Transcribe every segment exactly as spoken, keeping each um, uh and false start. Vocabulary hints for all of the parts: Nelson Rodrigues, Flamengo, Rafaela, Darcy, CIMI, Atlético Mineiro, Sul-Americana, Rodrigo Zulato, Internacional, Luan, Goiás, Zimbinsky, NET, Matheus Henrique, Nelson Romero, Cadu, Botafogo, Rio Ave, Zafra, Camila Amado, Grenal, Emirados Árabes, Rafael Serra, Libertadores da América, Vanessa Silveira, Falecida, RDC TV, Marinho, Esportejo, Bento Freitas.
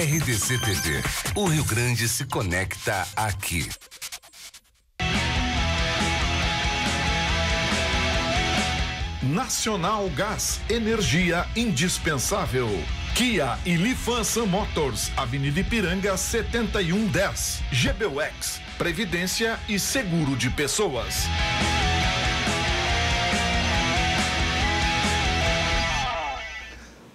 R D C T V. O Rio Grande se conecta aqui. Nacional Gás, energia indispensável. Kia e Lifan Sun Motors, Avenida Ipiranga setenta e um dez. G B U X, Previdência e Seguro de Pessoas.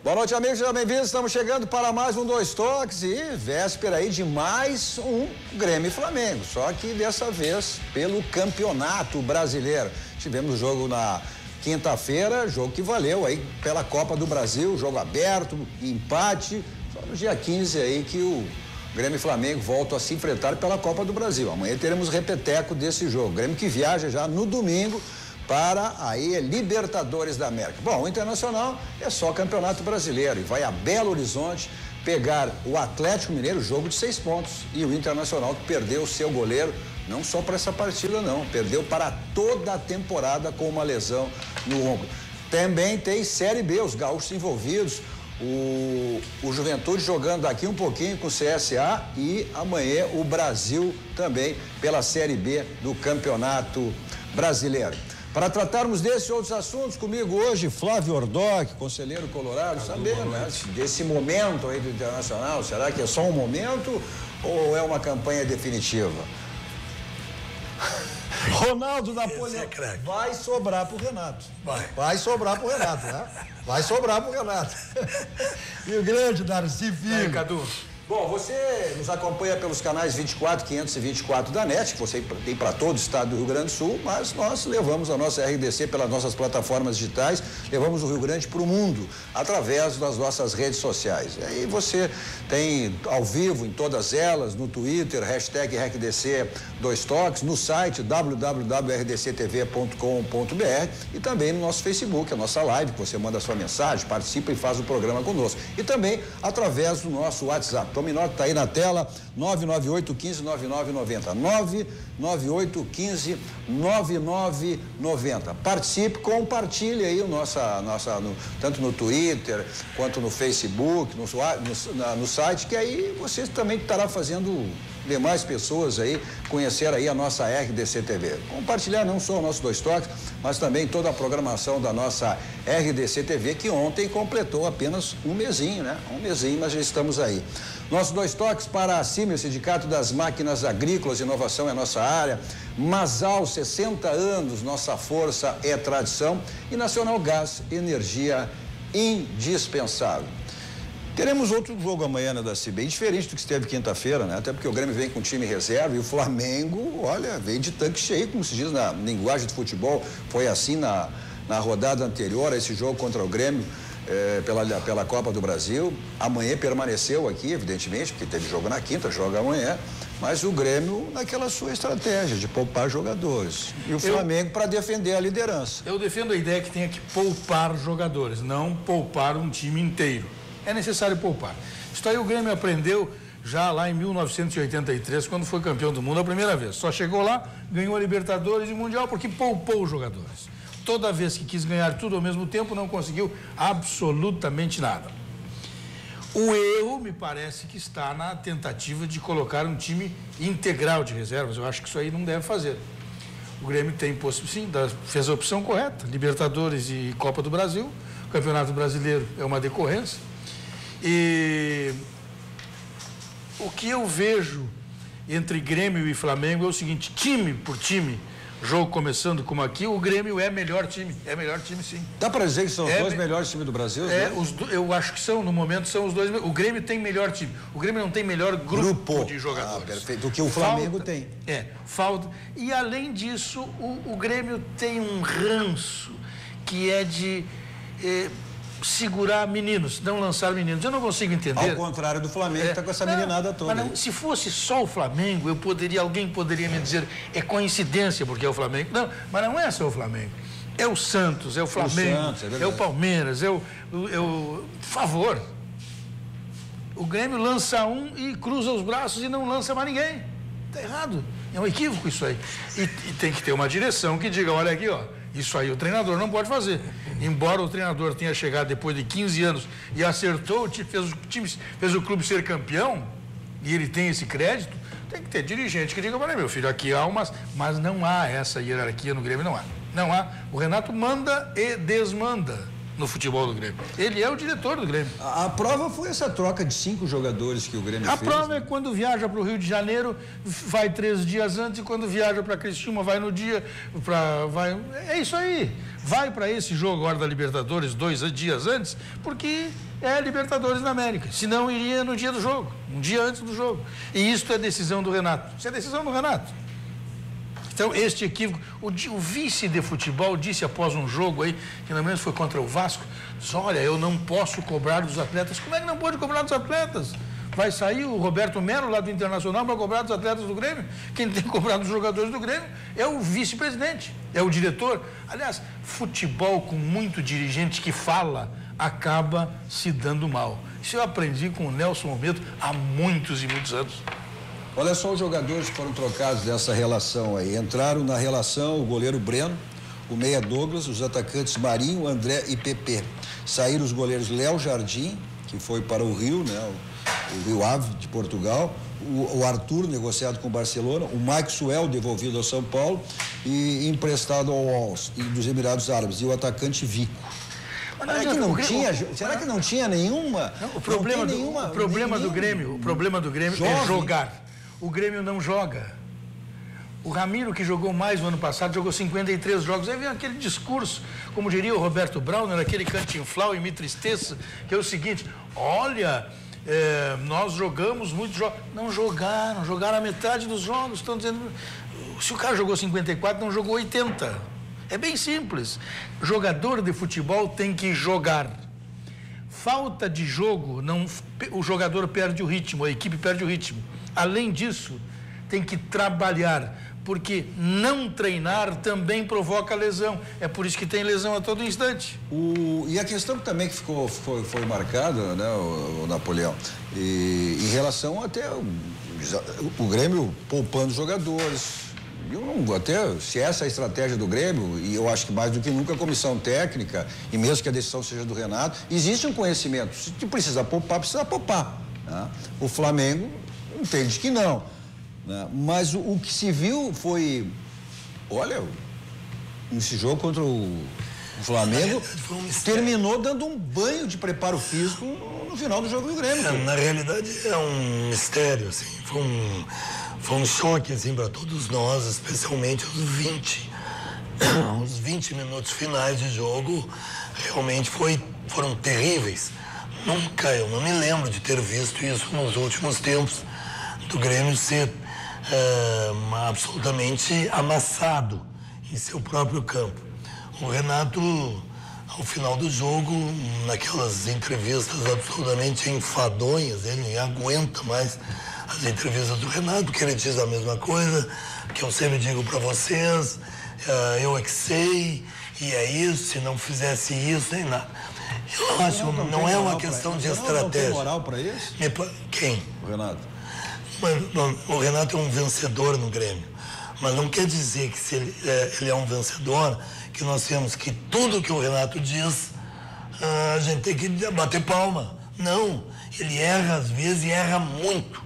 Boa noite, amigos, sejam bem-vindos. Estamos chegando para mais um Dois Toques e véspera aí de mais um Grêmio e Flamengo. Só que dessa vez pelo Campeonato Brasileiro. Tivemos o jogo na quinta-feira, jogo que valeu aí pela Copa do Brasil, jogo aberto, empate. Só no dia quinze aí que o Grêmio e Flamengo voltam a se enfrentar pela Copa do Brasil. Amanhã teremos repeteco desse jogo. O Grêmio que viaja já no domingo para aí Libertadores da América. Bom, o Internacional é só Campeonato Brasileiro e vai a Belo Horizonte pegar o Atlético Mineiro, jogo de seis pontos. E o Internacional que perdeu o seu goleiro, não só para essa partida não, perdeu para toda a temporada com uma lesão no ombro. Também tem Série B, os gaúchos envolvidos, o, o Juventude jogando daqui um pouquinho com o C S A e amanhã o Brasil também pela Série B do Campeonato Brasileiro. Para tratarmos desses e outros assuntos, comigo hoje, Flávio Ordoc, conselheiro colorado, Cadu, saber né, desse momento aí do Internacional, será que é só um momento ou é uma campanha definitiva? Ronaldo Napoleão é vai sobrar pro Renato, vai, vai sobrar pro Renato, né? Vai sobrar pro Renato. E o grande Darcy filho. Aí, Cadu. Bom, você nos acompanha pelos canais vinte e quatro, quinhentos e vinte e quatro da NET, que você tem para todo o estado do Rio Grande do Sul, mas nós levamos a nossa R D C pelas nossas plataformas digitais, levamos o Rio Grande para o mundo, através das nossas redes sociais. E aí você tem ao vivo em todas elas, no Twitter, hashtag R D C Dois Toques, no site w w w ponto r d c t v ponto com ponto b r e também no nosso Facebook, a nossa live, que você manda a sua mensagem, participa e faz o programa conosco. E também através do nosso WhatsApp. Tome nota, está aí na tela, nove nove oito, um cinco, nove nove nove zero, nove nove oito, um cinco, nove nove nove zero. Participe, compartilhe aí o nossa, nossa, no, tanto no Twitter, quanto no Facebook, no, no, na, no site, que aí você também estará fazendo demais pessoas aí conhecer aí a nossa R D C T V. Compartilhar não só o nosso Dois Toques, mas também toda a programação da nossa R D C T V, que ontem completou apenas um mesinho, né? Um mesinho, mas já estamos aí. Nosso Dois Toques para a CIMI, o Sindicato das Máquinas Agrícolas, inovação é nossa área. Masal, sessenta anos, nossa força é tradição. E Nacional Gás, energia indispensável. Teremos outro jogo amanhã, né, da Série B, diferente do que esteve quinta-feira, né? Até porque o Grêmio vem com time reserva e o Flamengo, olha, vem de tanque cheio, como se diz na linguagem do futebol. Foi assim na, na rodada anterior a esse jogo contra o Grêmio eh, pela, pela Copa do Brasil. Amanhã permaneceu aqui, evidentemente, porque teve jogo na quinta, joga amanhã. Mas o Grêmio naquela sua estratégia de poupar jogadores. E o Flamengo para defender a liderança. Eu defendo a ideia que tenha que poupar jogadores, não poupar um time inteiro. É necessário poupar. Isso aí o Grêmio aprendeu já lá em mil novecentos e oitenta e três, quando foi campeão do mundo a primeira vez. Só chegou lá, ganhou a Libertadores e o Mundial porque poupou os jogadores. Toda vez que quis ganhar tudo ao mesmo tempo, não conseguiu absolutamente nada. O erro, me parece, que está na tentativa de colocar um time integral de reservas. Eu acho que isso aí não deve fazer. O Grêmio tem, sim, fez a opção correta. Libertadores e Copa do Brasil. O Campeonato Brasileiro é uma decorrência. E o que eu vejo entre Grêmio e Flamengo é o seguinte, time por time, jogo começando como aqui, o Grêmio é melhor time, é melhor time sim. Dá para dizer que são os é, dois melhores times do Brasil? É, né? os do, eu acho que são, no momento são os dois, o Grêmio tem melhor time, o Grêmio não tem melhor grupo, grupo. de jogadores. Ah, perfeito, do que o Flamengo falta, tem. É, falta, e além disso, o, o Grêmio tem um ranço que é de... Eh, segurar meninos, não lançar meninos. Eu não consigo entender. Ao contrário do Flamengo, está é, com essa não, meninada toda. Mas não, se fosse só o Flamengo, eu poderia, alguém poderia me dizer, é coincidência porque é o Flamengo. Não, mas não é só o Flamengo. É o Santos, é o Flamengo, o Santos, é, é o Palmeiras, é o, é o... Por favor. O Grêmio lança um e cruza os braços e não lança mais ninguém. Está errado. É um equívoco isso aí. E, e tem que ter uma direção que diga, olha aqui, ó, Isso aí o treinador não pode fazer. Embora o treinador tenha chegado depois de quinze anos e acertou, fez o, time, fez o clube ser campeão, e ele tem esse crédito, tem que ter dirigente que diga, olha, meu filho, aqui há umas... Mas não há essa hierarquia no Grêmio, não há. Não há. O Renato manda e desmanda no futebol do Grêmio. Ele é o diretor do Grêmio. A, a prova foi essa troca de cinco jogadores que o Grêmio a fez. A prova é quando viaja para o Rio de Janeiro, vai três dias antes, e quando viaja para Criciúma, vai no dia, pra, vai... É isso aí. Vai para esse jogo agora da Libertadores dois dias antes, porque é Libertadores da América. Senão iria no dia do jogo, um dia antes do jogo. E isso é decisão do Renato. Isso é decisão do Renato. Então, este equívoco, o, o vice de futebol disse após um jogo aí, que não menos foi contra o Vasco, disse, olha, eu não posso cobrar dos atletas. Como é que não pode cobrar dos atletas? Vai sair o Roberto Melo lá do Internacional para cobrar dos atletas do Grêmio? Quem tem que cobrar dos jogadores do Grêmio é o vice-presidente, é o diretor. Aliás, futebol com muito dirigente que fala, acaba se dando mal. Isso eu aprendi com o Nelson Romero há muitos e muitos anos. Olha só os jogadores que foram trocados dessa relação aí. Entraram na relação o goleiro Breno, o meia Douglas, os atacantes Marinho, André e Pepe. Saíram os goleiros Léo Jardim, que foi para o Rio, né? O Rio Ave de Portugal. O, o Arthur, negociado com o Barcelona. O Maxwell, devolvido ao São Paulo e emprestado ao Wolves e dos Emirados Árabes. E o atacante Vico. Mas será que não tinha, será que não tinha nenhuma? Não, o problema, não nenhuma, do, o problema nenhum, do Grêmio, o problema do Grêmio jovem. É jogar. O Grêmio não joga. O Ramiro, que jogou mais no ano passado, jogou cinquenta e três jogos. Aí vem aquele discurso, como diria o Roberto Browner, aquele cantinflau e me tristeça, que é o seguinte, olha, é, nós jogamos muitos jogos. Não jogaram, jogaram a metade dos jogos. Estão dizendo, se o cara jogou cinquenta e quatro, não jogou oitenta. É bem simples. Jogador de futebol tem que jogar. Falta de jogo, não, o jogador perde o ritmo, a equipe perde o ritmo. Além disso, tem que trabalhar, porque não treinar também provoca lesão. É por isso que tem lesão a todo instante. O, e a questão também que ficou, foi, foi marcada, né, o, o Napoleão, e, em relação até o, o Grêmio poupando jogadores. Eu não, até se essa é a estratégia do Grêmio, e eu acho que mais do que nunca a comissão técnica, e mesmo que a decisão seja do Renato, existe um conhecimento. Se precisar poupar, precisa poupar. Né? O Flamengo... Entende que não, né? Mas o, o que se viu foi, olha, esse jogo contra o Flamengo terminou dando um banho de preparo físico no, no final do jogo do Grêmio. É, na realidade é um mistério, assim, foi um, foi um choque assim, para todos nós, especialmente os vinte minutos finais de jogo, realmente foi, foram terríveis. Nunca, eu não me lembro de ter visto isso nos últimos tempos. Do Grêmio ser uh, absolutamente amassado em seu próprio campo. O Renato, ao final do jogo, naquelas entrevistas absolutamente enfadonhas, ele nem aguenta mais as entrevistas do Renato, que ele diz a mesma coisa, que eu sempre digo para vocês, uh, eu é que sei, e é isso, se não fizesse isso, nem nada. Eu não acho, não, não é uma questão de estratégia. Não tem moral para isso? Quem? O Renato. O Renato é um vencedor no Grêmio, mas não quer dizer que se ele, é, ele é um vencedor, que nós temos que tudo que o Renato diz, a gente tem que bater palma. Não, ele erra às vezes e erra muito.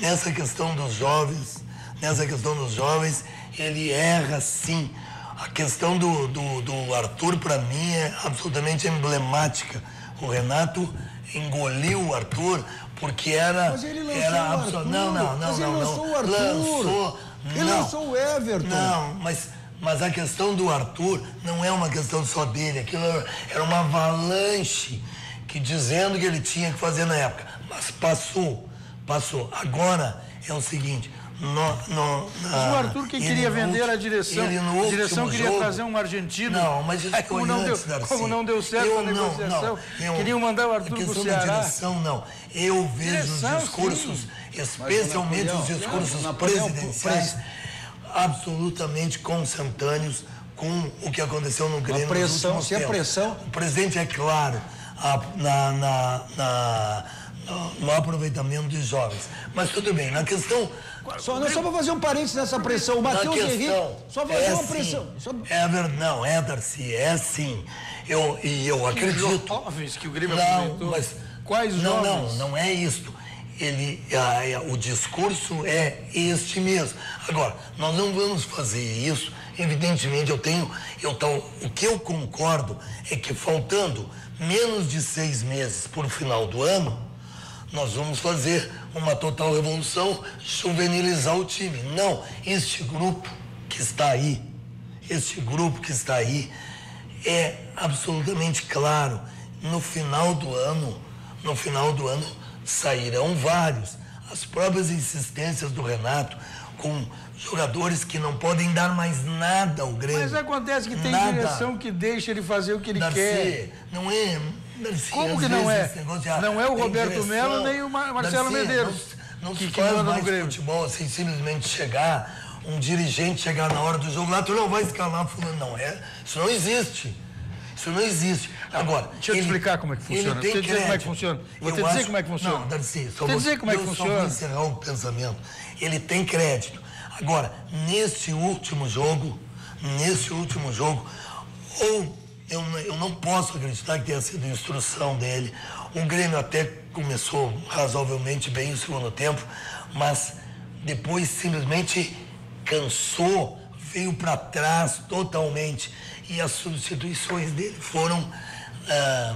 Nessa questão dos jovens, nessa questão dos jovens, ele erra sim. A questão do, do, do Arthur, para mim, é absolutamente emblemática. O Renato engoliu o Arthur... Porque era... Mas ele lançou era o Arthur. Não, não, não, mas ele não, lançou não. o Arthur. Lançou, ele não. lançou o Everton. Não, mas, mas a questão do Arthur não é uma questão só dele. Aquilo era uma avalanche que dizendo que ele tinha que fazer na época. Mas passou, passou. Agora é o seguinte... No, no, mas o Arthur que queria vender último, a direção, a direção queria jogo, trazer um argentino, não, mas isso aí, como, não antes, deu, como não deu certo eu a negociação, não, não, queriam mandar o Arthur pro Ceará. Direção, não. Eu vejo direção, os discursos, sim. especialmente mas, os discursos não, presidenciais, absolutamente consentâneos com o que aconteceu no Grêmio. A pressão, se a pressão... O presidente é claro, a, na... na, na o maior aproveitamento dos jovens. Mas tudo bem, na questão... Só, não, só para fazer um parênteses nessa pressão, o Matheus Henrique... Só fazer é uma pressão... Sim. Só... É, não, é, Darcy, é sim. Eu, e eu acredito... Que jovens que o Grêmio apresentou? Mas, quais jovens? Não, não, não é isto. Ele, a, a, o discurso é este mesmo. Agora, nós não vamos fazer isso, evidentemente eu tenho... Eu tô, o que eu concordo é que faltando menos de seis meses para o final do ano... Nós vamos fazer uma total revolução, juvenilizar o time. Não, este grupo que está aí, este grupo que está aí, é absolutamente claro. No final do ano, no final do ano, sairão vários. As próprias insistências do Renato com jogadores que não podem dar mais nada ao Grêmio. Mas acontece que tem nada. Direção que deixa ele fazer o que ele Darcy, quer. Não é... Darcy, como que não é? De, não é o Roberto Melo nem o Mar Marcelo Darcy, Medeiros. Não, não que, se faz que mais no futebol assim, simplesmente chegar, um dirigente chegar na hora do jogo lá, tu não vai escalar fulano, não é? Isso não existe. Isso não existe. Agora, deixa eu te ele, explicar como é que funciona. Vou te dizer como é que funciona. Vou te dizer como é que funciona. Não, Darcy, só vou dizer como é que funciona. Só vou encerrar o pensamento. Ele tem crédito. Agora, nesse último jogo, nesse último jogo, ou... Eu, eu não posso acreditar que tenha sido instrução dele. O Grêmio até começou razoavelmente bem o segundo tempo, mas depois simplesmente cansou, veio para trás totalmente. E as substituições dele foram ah,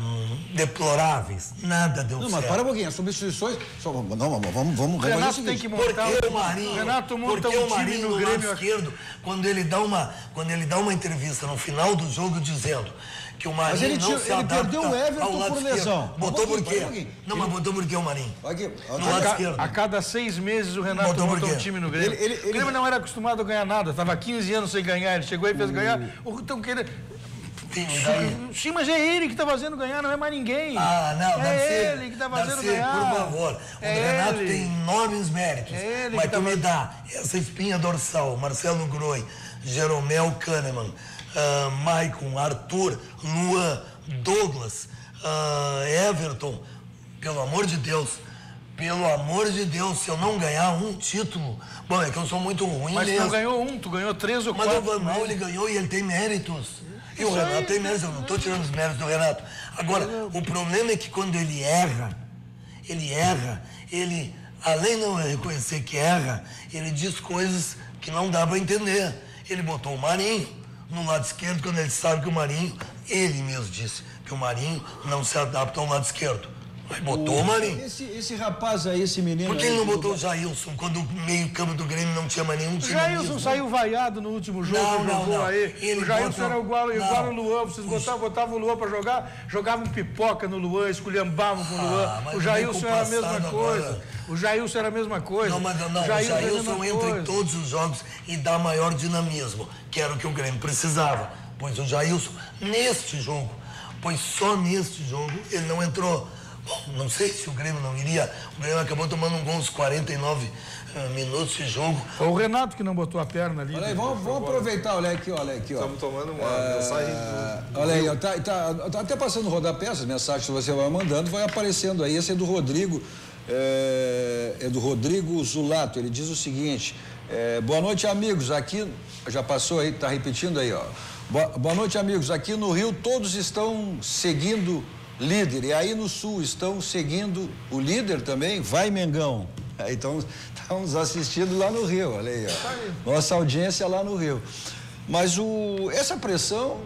deploráveis. Nada deu não, certo. Não, mas para um pouquinho, as substituições... Só, não, vamos, vamos, vamos Renato tem que montar porque o Marinho, Renato monta porque um o Marinho time no Grêmio esquerdo, quando ele dá uma, quando ele dá uma entrevista no final do jogo dizendo que o Marinho mas ele não se ele perdeu o Everton por lesão. Botou por quê? Não, mas botou por quê o Marinho? Aqui, no lado esquerdo. A cada seis meses o Renato botou monta um time no Grêmio. Ele, ele, ele... O Grêmio não era acostumado a ganhar nada, estava quinze anos sem ganhar, ele chegou e fez uh... ganhar. Então, querendo... Sim, sim, mas é ele que está fazendo ganhar, não é mais ninguém. Ah, não, é Darcy, ele que está fazendo Darcy, ganhar. Por favor, é o Renato ele. Tem enormes méritos. É ele mas que tu tá... me dá essa espinha dorsal, Marcelo Groi, Jeromel Kahneman, uh, Maicon, Arthur, Luan, Douglas, uh, Everton. Pelo amor de Deus, pelo amor de Deus, se eu não ganhar um título... Bom, é que eu sou muito ruim mas mesmo. Mas tu ganhou um, tu ganhou três ou mas quatro. Mas o Van Gaal, ele ganhou e ele tem méritos. E o Renato tem méritos, eu não estou tirando os méritos do Renato. Agora, o problema é que quando ele erra, ele erra, ele, além de não reconhecer que erra, ele diz coisas que não dá para entender. Ele botou o Marinho no lado esquerdo, quando ele sabe que o Marinho, ele mesmo disse, que o Marinho não se adapta ao lado esquerdo. Mas botou o Marinho. Esse, esse rapaz aí, esse menino... Por que ele não botou o Jailson quando o meio-campo do Grêmio não tinha mais nenhum time? O Jailson saiu vaiado no último jogo, não, não, não. Aí. Ele o Jailson botou... era igual, igual ao Luan, vocês botavam, botavam o Luan pra jogar, jogavam pipoca no Luan, esculhambavam com o Luan. Ah, o Jailson era a mesma coisa. Agora... O Jailson era a mesma coisa. Não, mas não, não. O Jailson, o Jailson entra coisa. Em todos os jogos e dá maior dinamismo, que era o que o Grêmio precisava. Pois o Jailson, neste jogo, pois só neste jogo, ele não entrou... Bom, não sei se o Grêmio não iria... O Grêmio acabou tomando um gol uns quarenta e nove uh, minutos de jogo. Foi o Renato que não botou a perna ali. Olha aí, vamos, vamos aproveitar, olha aqui, olha aqui. Ó. Estamos tomando uma é... mensagem... Do... Olha aí, ó, tá, tá, tá até passando rodapé, as mensagens que você vai mandando, vai aparecendo aí. Esse é do Rodrigo, é, é do Rodrigo Zulato, ele diz o seguinte... É, boa noite, amigos, aqui... Já passou aí, tá repetindo aí, ó. Boa, boa noite, amigos, aqui no Rio todos estão seguindo... Líder, e aí no Sul estão seguindo o líder também, vai Mengão. Aí estão nos assistindo lá no Rio, olha aí, ó. Nossa audiência lá no Rio. Mas o, essa pressão,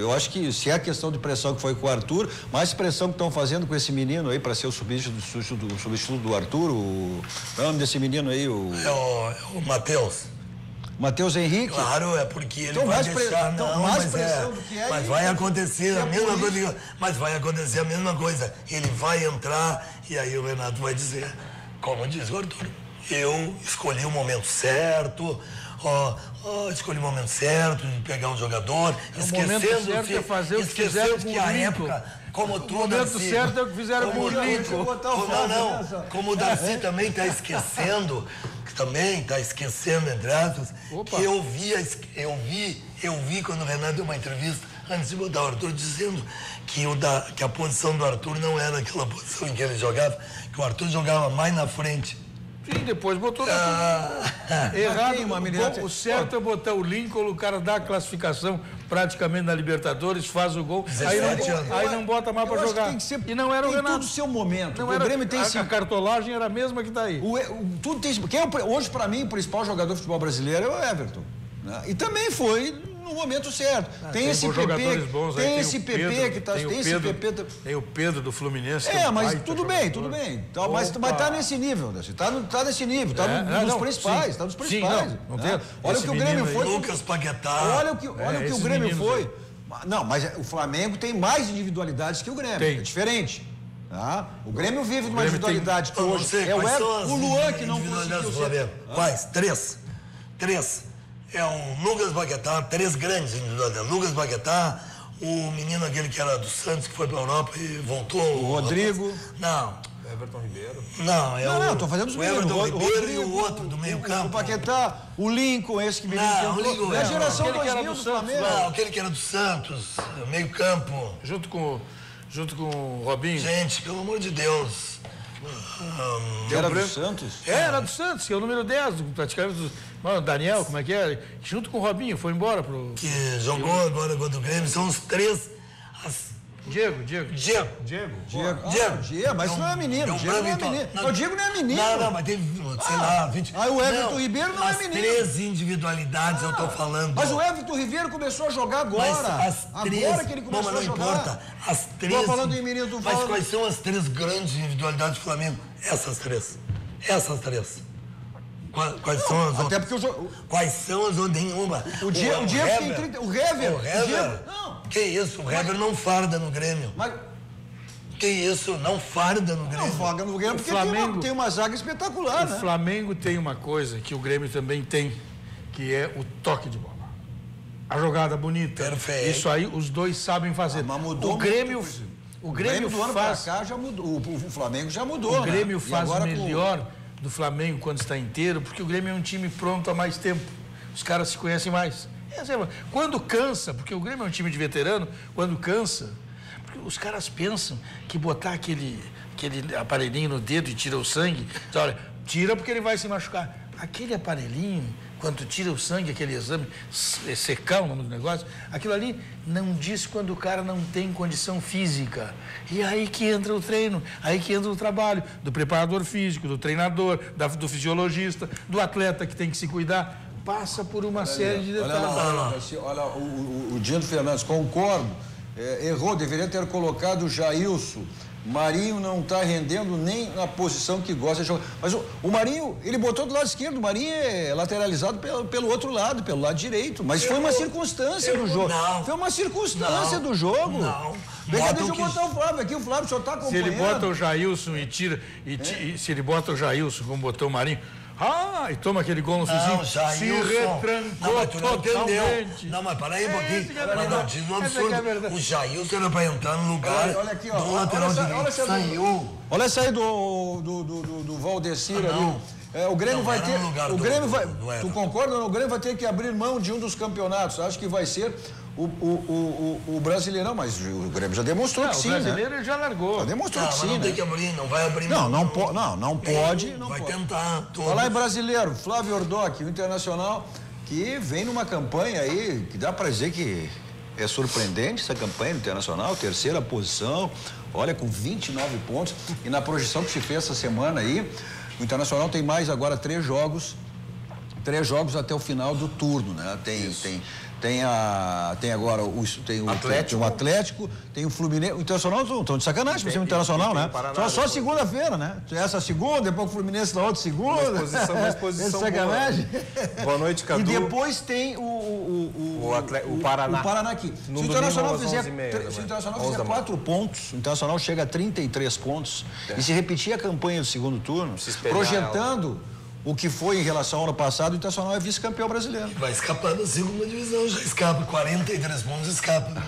eu acho que se é a questão de pressão que foi com o Arthur, mais pressão que estão fazendo com esse menino aí para ser o substituto, substituto, substituto do Arthur, o nome desse menino aí, o... É o, é o Matheus. Matheus Henrique? Claro, é porque ele então vai mais deixar... Pre... Não, então, mais mas pressão é, do que é... Mas vai acontecer é a mesma política. Coisa... Mas vai acontecer a mesma coisa. Ele vai entrar e aí o Renato vai dizer, como diz o Arthur, eu escolhi o momento certo, ó, ó, escolhi o momento certo de pegar um jogador, é esquecendo-se é fazer esquecendo que, que a época... Como tu, o momento Darcy, certo é o que fizeram com o Lincoln. Não, não. Como o Darcy é. Também está esquecendo, que também está esquecendo, entre aspas, que eu vi, eu vi, eu vi quando o Renato deu uma entrevista antes de mudar o Arthur, dizendo que, o da, que a posição do Arthur não era aquela posição em que ele jogava, que o Arthur jogava mais na frente. E depois botou... Ah, errado, uma bom, o certo é botar o Lincoln, o cara dá a classificação praticamente na Libertadores, faz o gol, aí não, aí não bota mais para jogar. Que que ser, e não era o Renato. Tem tudo seu momento. Não o era, Grêmio tem a, a cartolagem era a mesma que tá aí. O, o, tudo tem, quem é o, hoje, para mim, o principal jogador de futebol brasileiro é o Everton. Né? E também foi... no momento certo. Ah, tem, tem esse P P, bons, tem, tem esse Pedro, P P que tá... Tem, tem, Pedro, esse P P... tem o Pedro do Fluminense. É, mas tudo bem, tudo bem. Tá, mas, mas tá nesse nível, Darcy. Tá, tá nesse nível. Tá, é, no, não, nos principais, sim, tá nos principais. Sim, não, não tá. Olha o que o Grêmio foi... Lucas Paquetá. Olha o que, olha é, o, que o Grêmio foi. Aí. Não, mas o Flamengo tem mais individualidades que o Grêmio. Tem. É diferente. Tá? O Grêmio vive de uma individualidade tem... que hoje... Sei, é o Luan que não conseguiu ser... Quais? Três. Três. É o Lucas Paquetá, três grandes individualidades. Lucas Paquetá, o menino aquele que era do Santos, que foi para a Europa e voltou. O Rodrigo. Não. O Everton Ribeiro. Não, é não, o... Não, estou fazendo os mesmos. O Everton o Ribeiro Rodrigo, e o outro do meio campo. O Paquetá, o Lincoln, esse que me não, Lincoln, é a geração não, não. Aquele que era do Santos. Não, aquele que era do Santos, meio campo. Junto com, junto com o Robinho. Gente, pelo amor de Deus. Um, era do Santos? É, era do Santos, que é o número dez, praticamente dos... Mano, Daniel, como é que é? Junto com o Robinho, foi embora pro... Que jogou agora contra o Grêmio, são os três... As... Diego, Diego. Diego. Diego. Diego. Ah, Diego. Diego, mas não, não é menino. Diego não é menino. Não, o Diego não é menino. Não, não, mas teve, sei ah, lá, vinte... Ah, o Everton não, Ribeiro não é menino. As três individualidades ah, eu tô falando. Mas o Everton Ribeiro começou a jogar agora. As três, agora que ele começou não, mas não a jogar. Importa. As três... Tô falando em menino, tu fala... Mas quais são as três grandes individualidades do Flamengo? Essas três. Essas três. Quais não, são as até outras? Porque eu... Quais são as outras? Nenhuma. O Diego o, o Diego tem trinta... O Hever. O Hever? Não. Que isso? O Hever mas... não farda no Grêmio. Mas... Que isso? Não farda no Grêmio. Não farda no Grêmio porque Flamengo... tem, uma, tem uma zaga espetacular, o né? O Flamengo tem uma coisa que o Grêmio também tem, que é o toque de bola. A jogada bonita. Perfeito. Isso aí os dois sabem fazer. Ah, mas mudou o Grêmio... Muito. O Grêmio, o Grêmio do ano faz... pra cá já mudou. O Flamengo já mudou, O Grêmio né? faz melhor... Com... do Flamengo quando está inteiro, porque o Grêmio é um time pronto há mais tempo. Os caras se conhecem mais. Quando cansa, porque o Grêmio é um time de veterano, quando cansa, porque os caras pensam que botar aquele, aquele aparelhinho no dedo e tira o sangue, olha, tira porque ele vai se machucar. Aquele aparelhinho, quando tira o sangue, aquele exame, secar o nome do negócio, aquilo ali não diz quando o cara não tem condição física. E aí que entra o treino, aí que entra o trabalho do preparador físico, do treinador, da, do fisiologista, do atleta que tem que se cuidar. Passa por uma olha série ali, de detalhes. Olha, lá, olha, lá. olha lá, o, o, o Dindo Fernandes, concordo, é, errou, deveria ter colocado o Jailson. Marinho não está rendendo nem na posição que gosta de jogar. Mas o, o Marinho, ele botou do lado esquerdo, o Marinho é lateralizado pelo, pelo outro lado, pelo lado direito. Mas eu, foi uma circunstância eu, do jogo. Não, foi uma circunstância não, do jogo. Não. Deixa, deixa eu que... botar o Flávio aqui, o Flávio só está acompanhando. Se ele bota o Jailson e tira... E, é. e, se ele bota o Jailson, como botou o Marinho... Ah, e toma aquele gol no Suzinho. Se retrancou não, totalmente. Não, mas para aí um pouquinho. Mas não, diz um absurdo. É o Jailson era para entrar no lugar olha, olha aqui, ó, do lateral direito. Saiu. Olha essa aí do, do, do, do, do Valdecir ah, ali. É, o Grêmio não, vai ter... O Grêmio do, vai... Do, do tu concorda? O Grêmio vai ter que abrir mão de um dos campeonatos. Acho que vai ser... O, o, o, o Brasileirão, mas o Grêmio já demonstrou não, que sim, né? O brasileiro né? já largou. Já demonstrou não, que sim, não né? tem que abrir, não vai abrir. Não, não, po não, não pode. Não vai pode. tentar. Todos. Falar em brasileiro, Flávio Ordoc, o Internacional, que vem numa campanha aí, que dá pra dizer que é surpreendente essa campanha do Internacional, terceira posição, olha, com vinte e nove pontos. E na projeção que se fez essa semana aí, o Internacional tem mais agora três jogos, três jogos até o final do turno, né? Tem... Tem, a, tem agora o, tem o, Atlético. Tem o Atlético, tem o Fluminense. O Internacional estão de sacanagem, tem, você é o Internacional, tem, né? Paraná, só só segunda-feira, né? Essa segunda, depois o Fluminense na outra segunda. Uma exposição, uma exposição boa. Sacanagem. Boa noite, Cadu. E depois tem o... O, o, o, atleta, o, o Paraná. O Paraná aqui. No se o Internacional fizer, meia, se o Internacional fizer quatro pontos, o Internacional chega a trinta e três pontos, é. e se repetir a campanha do segundo turno, se projetando... o que foi em relação ao ano passado, o Internacional é vice-campeão brasileiro. Vai escapar da segunda divisão, já escapa. quarenta e três pontos escapa.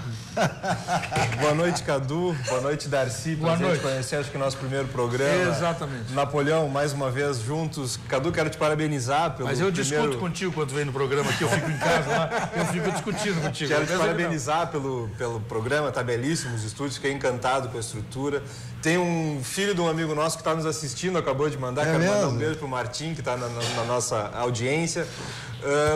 Boa noite, Cadu. Boa noite, Darcy. Boa noite. Conhecer, acho que o nosso primeiro programa. Exatamente. Napoleão, mais uma vez, juntos. Cadu, quero te parabenizar pelo Mas eu primeiro... discuto contigo quando vem no programa aqui, eu fico em casa lá, eu fico discutindo contigo. Quero te parabenizar pelo, pelo programa, tá belíssimo os estúdios, fiquei encantado com a estrutura. Tem um filho de um amigo nosso que está nos assistindo, acabou de mandar, é quero mesmo? mandar um beijo pro Martim, que está na, na, na nossa audiência.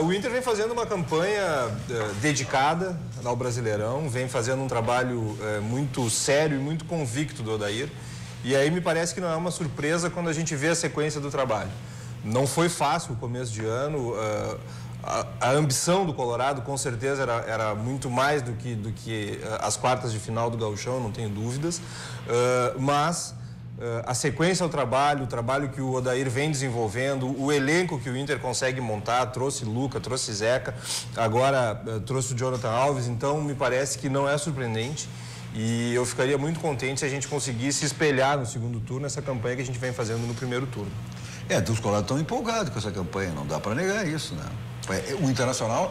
Uh, o Inter vem fazendo uma campanha uh, dedicada ao Brasileirão, vem fazendo um trabalho uh, muito sério e muito convicto do Odair. E aí me parece que não é uma surpresa quando a gente vê a sequência do trabalho. Não foi fácil o começo de ano, uh, a, a ambição do Colorado com certeza era, era muito mais do que, do que uh, as quartas de final do Gauchão, não tenho dúvidas, uh, mas... a sequência ao trabalho, o trabalho que o Odair vem desenvolvendo, o elenco que o Inter consegue montar, trouxe Luca, trouxe Zeca, agora trouxe o Jonathan Alves, então me parece que não é surpreendente e eu ficaria muito contente se a gente conseguisse espelhar no segundo turno essa campanha que a gente vem fazendo no primeiro turno. É, os colorados estão empolgados com essa campanha, não dá para negar isso, né? O Internacional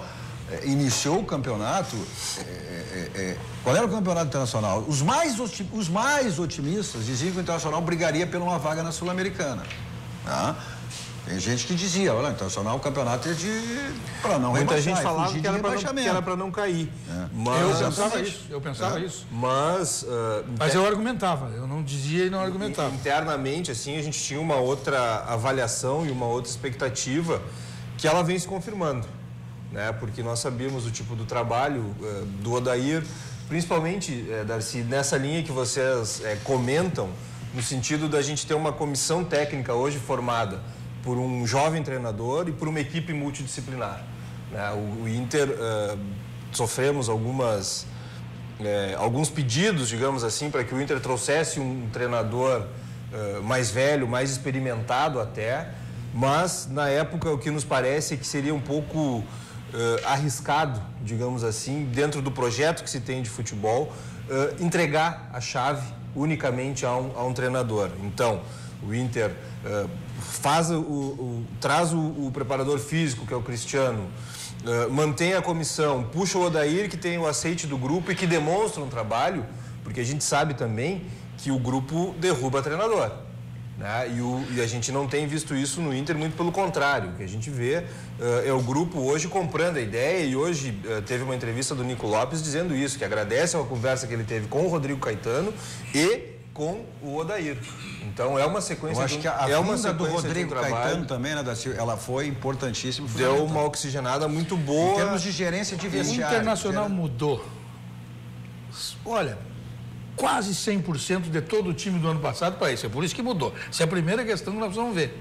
iniciou o campeonato... É, é, é. Qual era o campeonato internacional? Os mais, os mais otimistas diziam que o Internacional brigaria por uma vaga na Sul-Americana. Né? Tem gente que dizia, olha, o Internacional, o campeonato é de... para não Muita rebaixar, gente falava que era para não, não cair. É. Mas... Eu pensava isso, eu pensava é. isso. Mas... Uh, Mas eu argumentava, eu não dizia e não argumentava. Internamente, assim, a gente tinha uma outra avaliação e uma outra expectativa que ela vem se confirmando. Né? Porque nós sabíamos o tipo do trabalho uh, do Odair, principalmente, eh, Darcy, nessa linha que vocês eh, comentam, no sentido da gente ter uma comissão técnica hoje formada por um jovem treinador e por uma equipe multidisciplinar. Né? O, o Inter, eh, sofremos algumas, eh, alguns pedidos, digamos assim, para que o Inter trouxesse um treinador eh, mais velho, mais experimentado até, mas na época o que nos parece é que seria um pouco... Uh, arriscado, digamos assim, dentro do projeto que se tem de futebol, uh, entregar a chave unicamente a um, a um treinador. Então, o Inter uh, faz o, o, traz o, o preparador físico, que é o Cristiano, uh, mantém a comissão, puxa o Odair, que tem o aceite do grupo e que demonstra um trabalho, porque a gente sabe também que o grupo derruba treinador. Né? E, o, e a gente não tem visto isso no Inter, muito pelo contrário. O que a gente vê uh, é o grupo hoje comprando a ideia e hoje uh, teve uma entrevista do Nico Lopes dizendo isso, que agradece a conversa que ele teve com o Rodrigo Caetano e com o Odair. Então é uma sequência... Eu acho de um, que a, a é uma vinda do Rodrigo um Caetano também, né, Darcy? Ela foi importantíssima. Foi Deu uma oxigenada muito boa. Em termos de gerência de vestiário. O Internacional era... mudou. Olha... quase cem por cento de todo o time do ano passado para isso. É por isso que mudou. Essa é a primeira questão que nós vamos ver.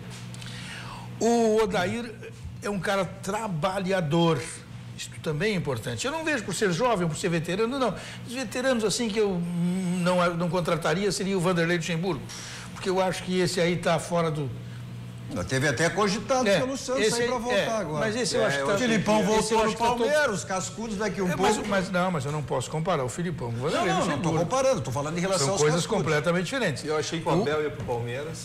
O Odair é um cara trabalhador. Isso também é importante. Eu não vejo por ser jovem, por ser veterano, não. Os veteranos, assim, que eu não, não contrataria seria o Vanderlei Luxemburgo, porque eu acho que esse aí está fora do... Já teve até cogitado é, pelo Santos aí para voltar é, agora. Mas esse eu acho é, que... O Filipão voltou no Palmeiras, tô... os cascudos daqui um é, pouco. Mas, mas, não, mas eu não posso comparar o Filipão com o Vanderlei. Não, não, não estou comparando, estou falando em relação São aos coisas cascudos. Completamente diferentes. Eu achei que o Abel ia para o Palmeiras.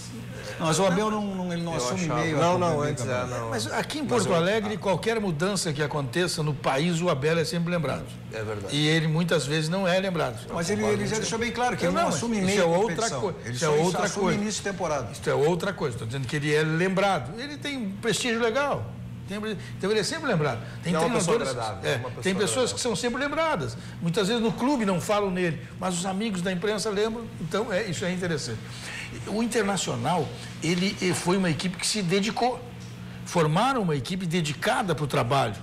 Não, mas o Abel não, não, ele não assume achava. meio. Não, não, antes é, não. Mas aqui em Porto mas eu... Alegre, qualquer mudança que aconteça no país, o Abel é sempre lembrado. É verdade. E ele muitas vezes não é lembrado. Não, mas ele, ele já deixou bem claro que ele não assume meio. Isso é outra coisa. Isso é outra coisa. Início de temporada. Isso é outra coisa. Estou dizendo que ele é lembrado. Ele tem um prestígio legal. Tem, então ele é sempre lembrado. Tem, é treinadores, pessoa é, é pessoa tem pessoas agradável. que são sempre lembradas. Muitas vezes no clube não falam nele, mas os amigos da imprensa lembram. Então é, isso é interessante. O Internacional, ele, ele foi uma equipe que se dedicou. Formaram uma equipe dedicada para o trabalho.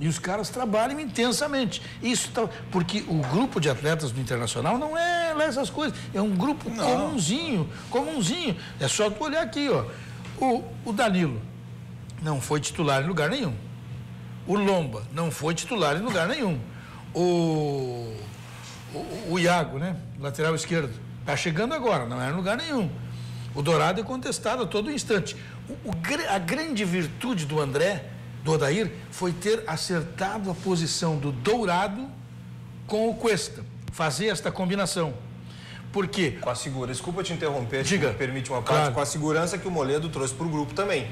E os caras trabalham intensamente. Isso tá, porque o grupo de atletas do Internacional não é lá essas coisas. É um grupo não. comunzinho, comunzinho. É só tu olhar aqui, ó. O, o Danilo não foi titular em lugar nenhum. O Lomba não foi titular em lugar nenhum. O, o, o Iago, né? Lateral esquerdo. Está chegando agora, não é em lugar nenhum. O Dourado é contestado a todo instante. O, o, a grande virtude do André, do Odair, foi ter acertado a posição do Dourado com o Cuesta. Fazer esta combinação. Por quê? Com a segurança, desculpa te interromper, Diga. se me permite uma parte, claro. com a segurança que o Moledo trouxe para o grupo também.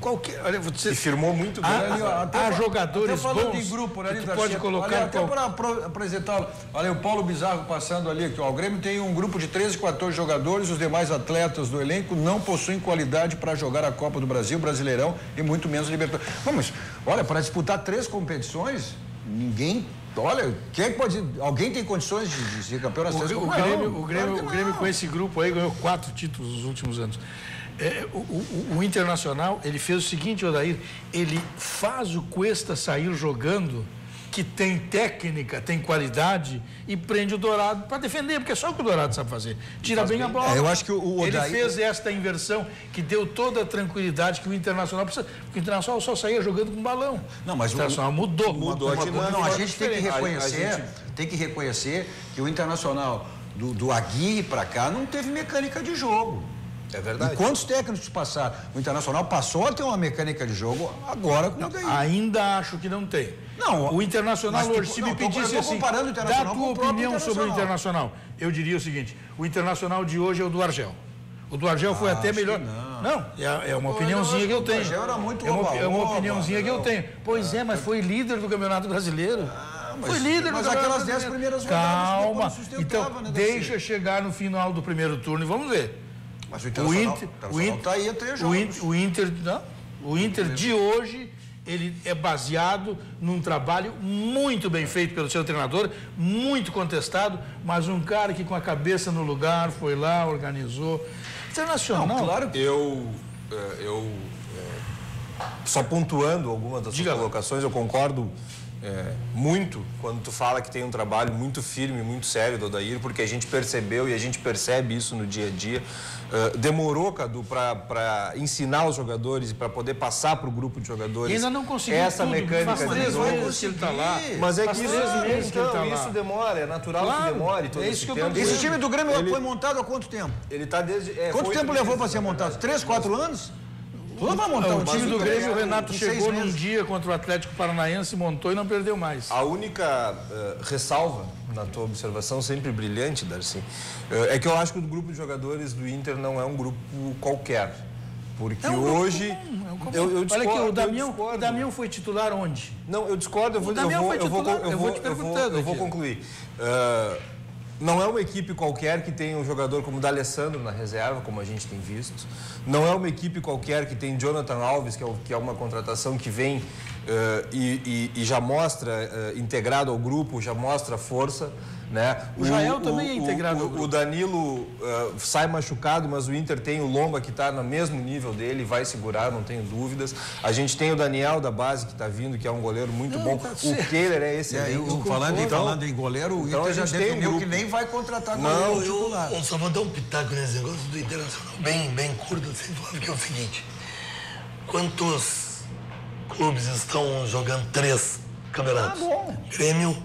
Qualquer, olha, você... E firmou muito bem. Há, ali, ó, até há pra, jogadores até bons em grupo, né, que pode colocar... Olha, até qual... para apresentá-lo. Olha, o Paulo Bizarro passando ali. Aqui, ó, o Grêmio tem um grupo de treze, quatorze jogadores. Os demais atletas do elenco não possuem qualidade para jogar a Copa do Brasil, Brasileirão e muito menos Libertadores. Vamos, olha, para disputar três competições, ninguém... Olha, quem é que pode... Alguém tem condições de, de ser campeão nas três competições? O Grêmio, o Grêmio, claro o Grêmio com esse grupo aí ganhou quatro títulos nos últimos anos. É, o, o, o Internacional, ele fez o seguinte, Odair, ele faz o Cuesta sair jogando, que tem técnica, tem qualidade, e prende o Dourado para defender, porque é só o que o Dourado sabe fazer. Tira bem, bem a bola. É, eu acho que o Odair... Ele fez esta inversão que deu toda a tranquilidade que o Internacional precisa. Porque o Internacional só saía jogando com balão. Não, mas o Internacional o... mudou. Mudou. Uma, uma, uma, não, a gente tem que reconhecer, a, a gente... tem que reconhecer que o Internacional do, do Aguirre para cá não teve mecânica de jogo. É verdade. E quantos técnicos passaram? O Internacional passou a ter uma mecânica de jogo agora com o Daí. Ainda acho que não tem. Não, o Internacional, mas, se me pedisse assim, dá a tua opinião sobre o Internacional. Eu diria o seguinte, o Internacional de hoje é o do Argel. O do Argel foi até melhor. Não, não é, é uma opiniãozinha que eu tenho. O Argel era muito bom. É uma opiniãozinha que eu tenho. Pois é, mas foi líder do Campeonato Brasileiro. Mas, foi líder, mas aquelas dez primeiras rodadas. Calma. Então, deixa chegar no final do primeiro turno e vamos ver. Mas o Internacional está aí a três jogos. O Inter, não, o Inter de hoje, ele é baseado num trabalho muito bem feito pelo seu treinador, muito contestado, mas um cara que com a cabeça no lugar, foi lá, organizou. Internacional, não, claro que... Eu, eu só pontuando algumas das suas colocações, eu concordo é, muito quando tu fala que tem um trabalho muito firme, muito sério do Odair, porque a gente percebeu e a gente percebe isso no dia a dia. Uh, demorou, Cadu, para ensinar os jogadores e para poder passar para o grupo de jogadores. E ainda não conseguiu essa tudo, mecânica faz três de meses que ele tá lá. Mas é que isso, então, tá isso demora, é natural claro, que demore. Todo é isso esse, que eu tempo. Esse time do Grêmio ele... foi montado há quanto tempo? Ele tá desde, é, quanto tempo levou para ser montado? Três, quatro anos? Vamos montar o time do Grêmio, o Renato chegou num dia contra o Atlético Paranaense, montou e não perdeu mais. A única uh, ressalva, na tua observação, sempre brilhante, Darcy, uh, é que eu acho que o grupo de jogadores do Inter não é um grupo qualquer. Porque é um hoje... Comum, é um eu, eu discordo, olha aqui, o Damião, o Damião foi titular onde? Não, eu discordo, eu vou, eu vou, eu vou, eu vou te perguntando. Eu vou concluir. Uh, Não é uma equipe qualquer que tem um jogador como o D'Alessandro na reserva, como a gente tem visto. Não é uma equipe qualquer que tem Jonathan Alves, que é, o, que é uma contratação que vem uh, e, e, e já mostra uh, integrado ao grupo, já mostra força. Né? O, o Jael também o, é integrado o, ao grupo. O Danilo uh, sai machucado, mas o Inter tem o Lomba que está no mesmo nível dele, vai segurar, não tenho dúvidas. A gente tem o Daniel da base que está vindo, que é um goleiro muito não, bom. Tá o Kehler é esse. É, eu, falando, então, falando em goleiro, o então Inter já definiu um que nem vai contratar goleiro titular. Eu, eu só vou dar um pitaco nesse negócio do Internacional, bem, bem curto, que é o seguinte. Quantos clubes estão jogando três campeonatos? Ah, bom. Grêmio...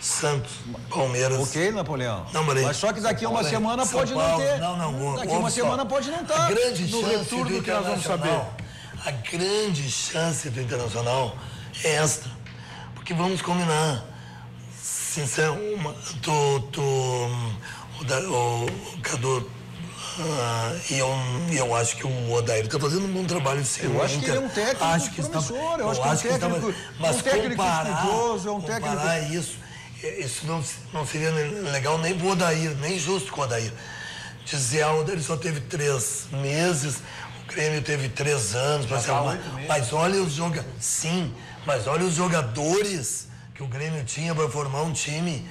Santos, Palmeiras... Ok, Napoleão. Não, mas, mas só que daqui a uma Paulo, semana São pode Paulo, não ter. Não, não, boa, daqui a uma só. semana pode não estar. A grande no chance retorno do que nós vamos saber. A grande chance do Internacional é esta. Porque vamos combinar. Sincero, uma, tu, tu, o, o, o Cadu... Uh, e eu, eu acho que o Odair está fazendo um bom trabalho de ser. Eu acho que ele é um técnico acho que promissor. Está, eu acho que é um técnico estudioso, é um técnico... Comparar isso... Isso não, não seria legal nem pro Odair, nem justo com o Odair. Dizer, ah, o Odair só teve três meses, o Grêmio teve três anos, mas, tá mas, mas olha os joga sim, mas olha os jogadores que o Grêmio tinha para formar um time,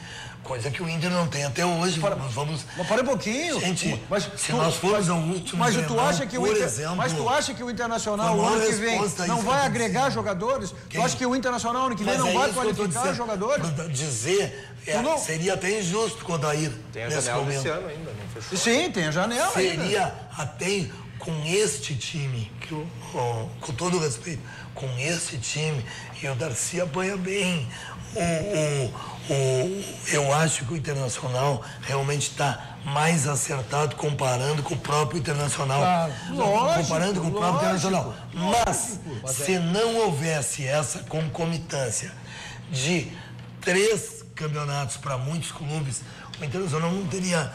coisa que o Inter não tem até hoje. Para, nós vamos... Mas para um pouquinho. Gente, mas, se tu, nós formos ao último mas, Grenal, tu acha que por o Inter, exemplo... Mas tu acha que o Internacional, ano que vem, não vai agregar jogadores? Quem? Tu acha que o Internacional, ano que vem, mas não é vai qualificar dizendo, jogadores? Dizer é, não... seria até injusto com o Odair. Tem a janela desse ano ainda, não fechou? Sim, tem a janela seria ainda. Seria até com este time, que eu, oh, com todo o respeito, com este time, e o Darcy apanha bem... O, o, o, eu acho que o Internacional realmente está mais acertado comparando com o próprio Internacional. Claro, lógico, comparando com o próprio lógico, Internacional. Mas, lógico, se não houvesse essa concomitância de três campeonatos para muitos clubes, o Internacional não teria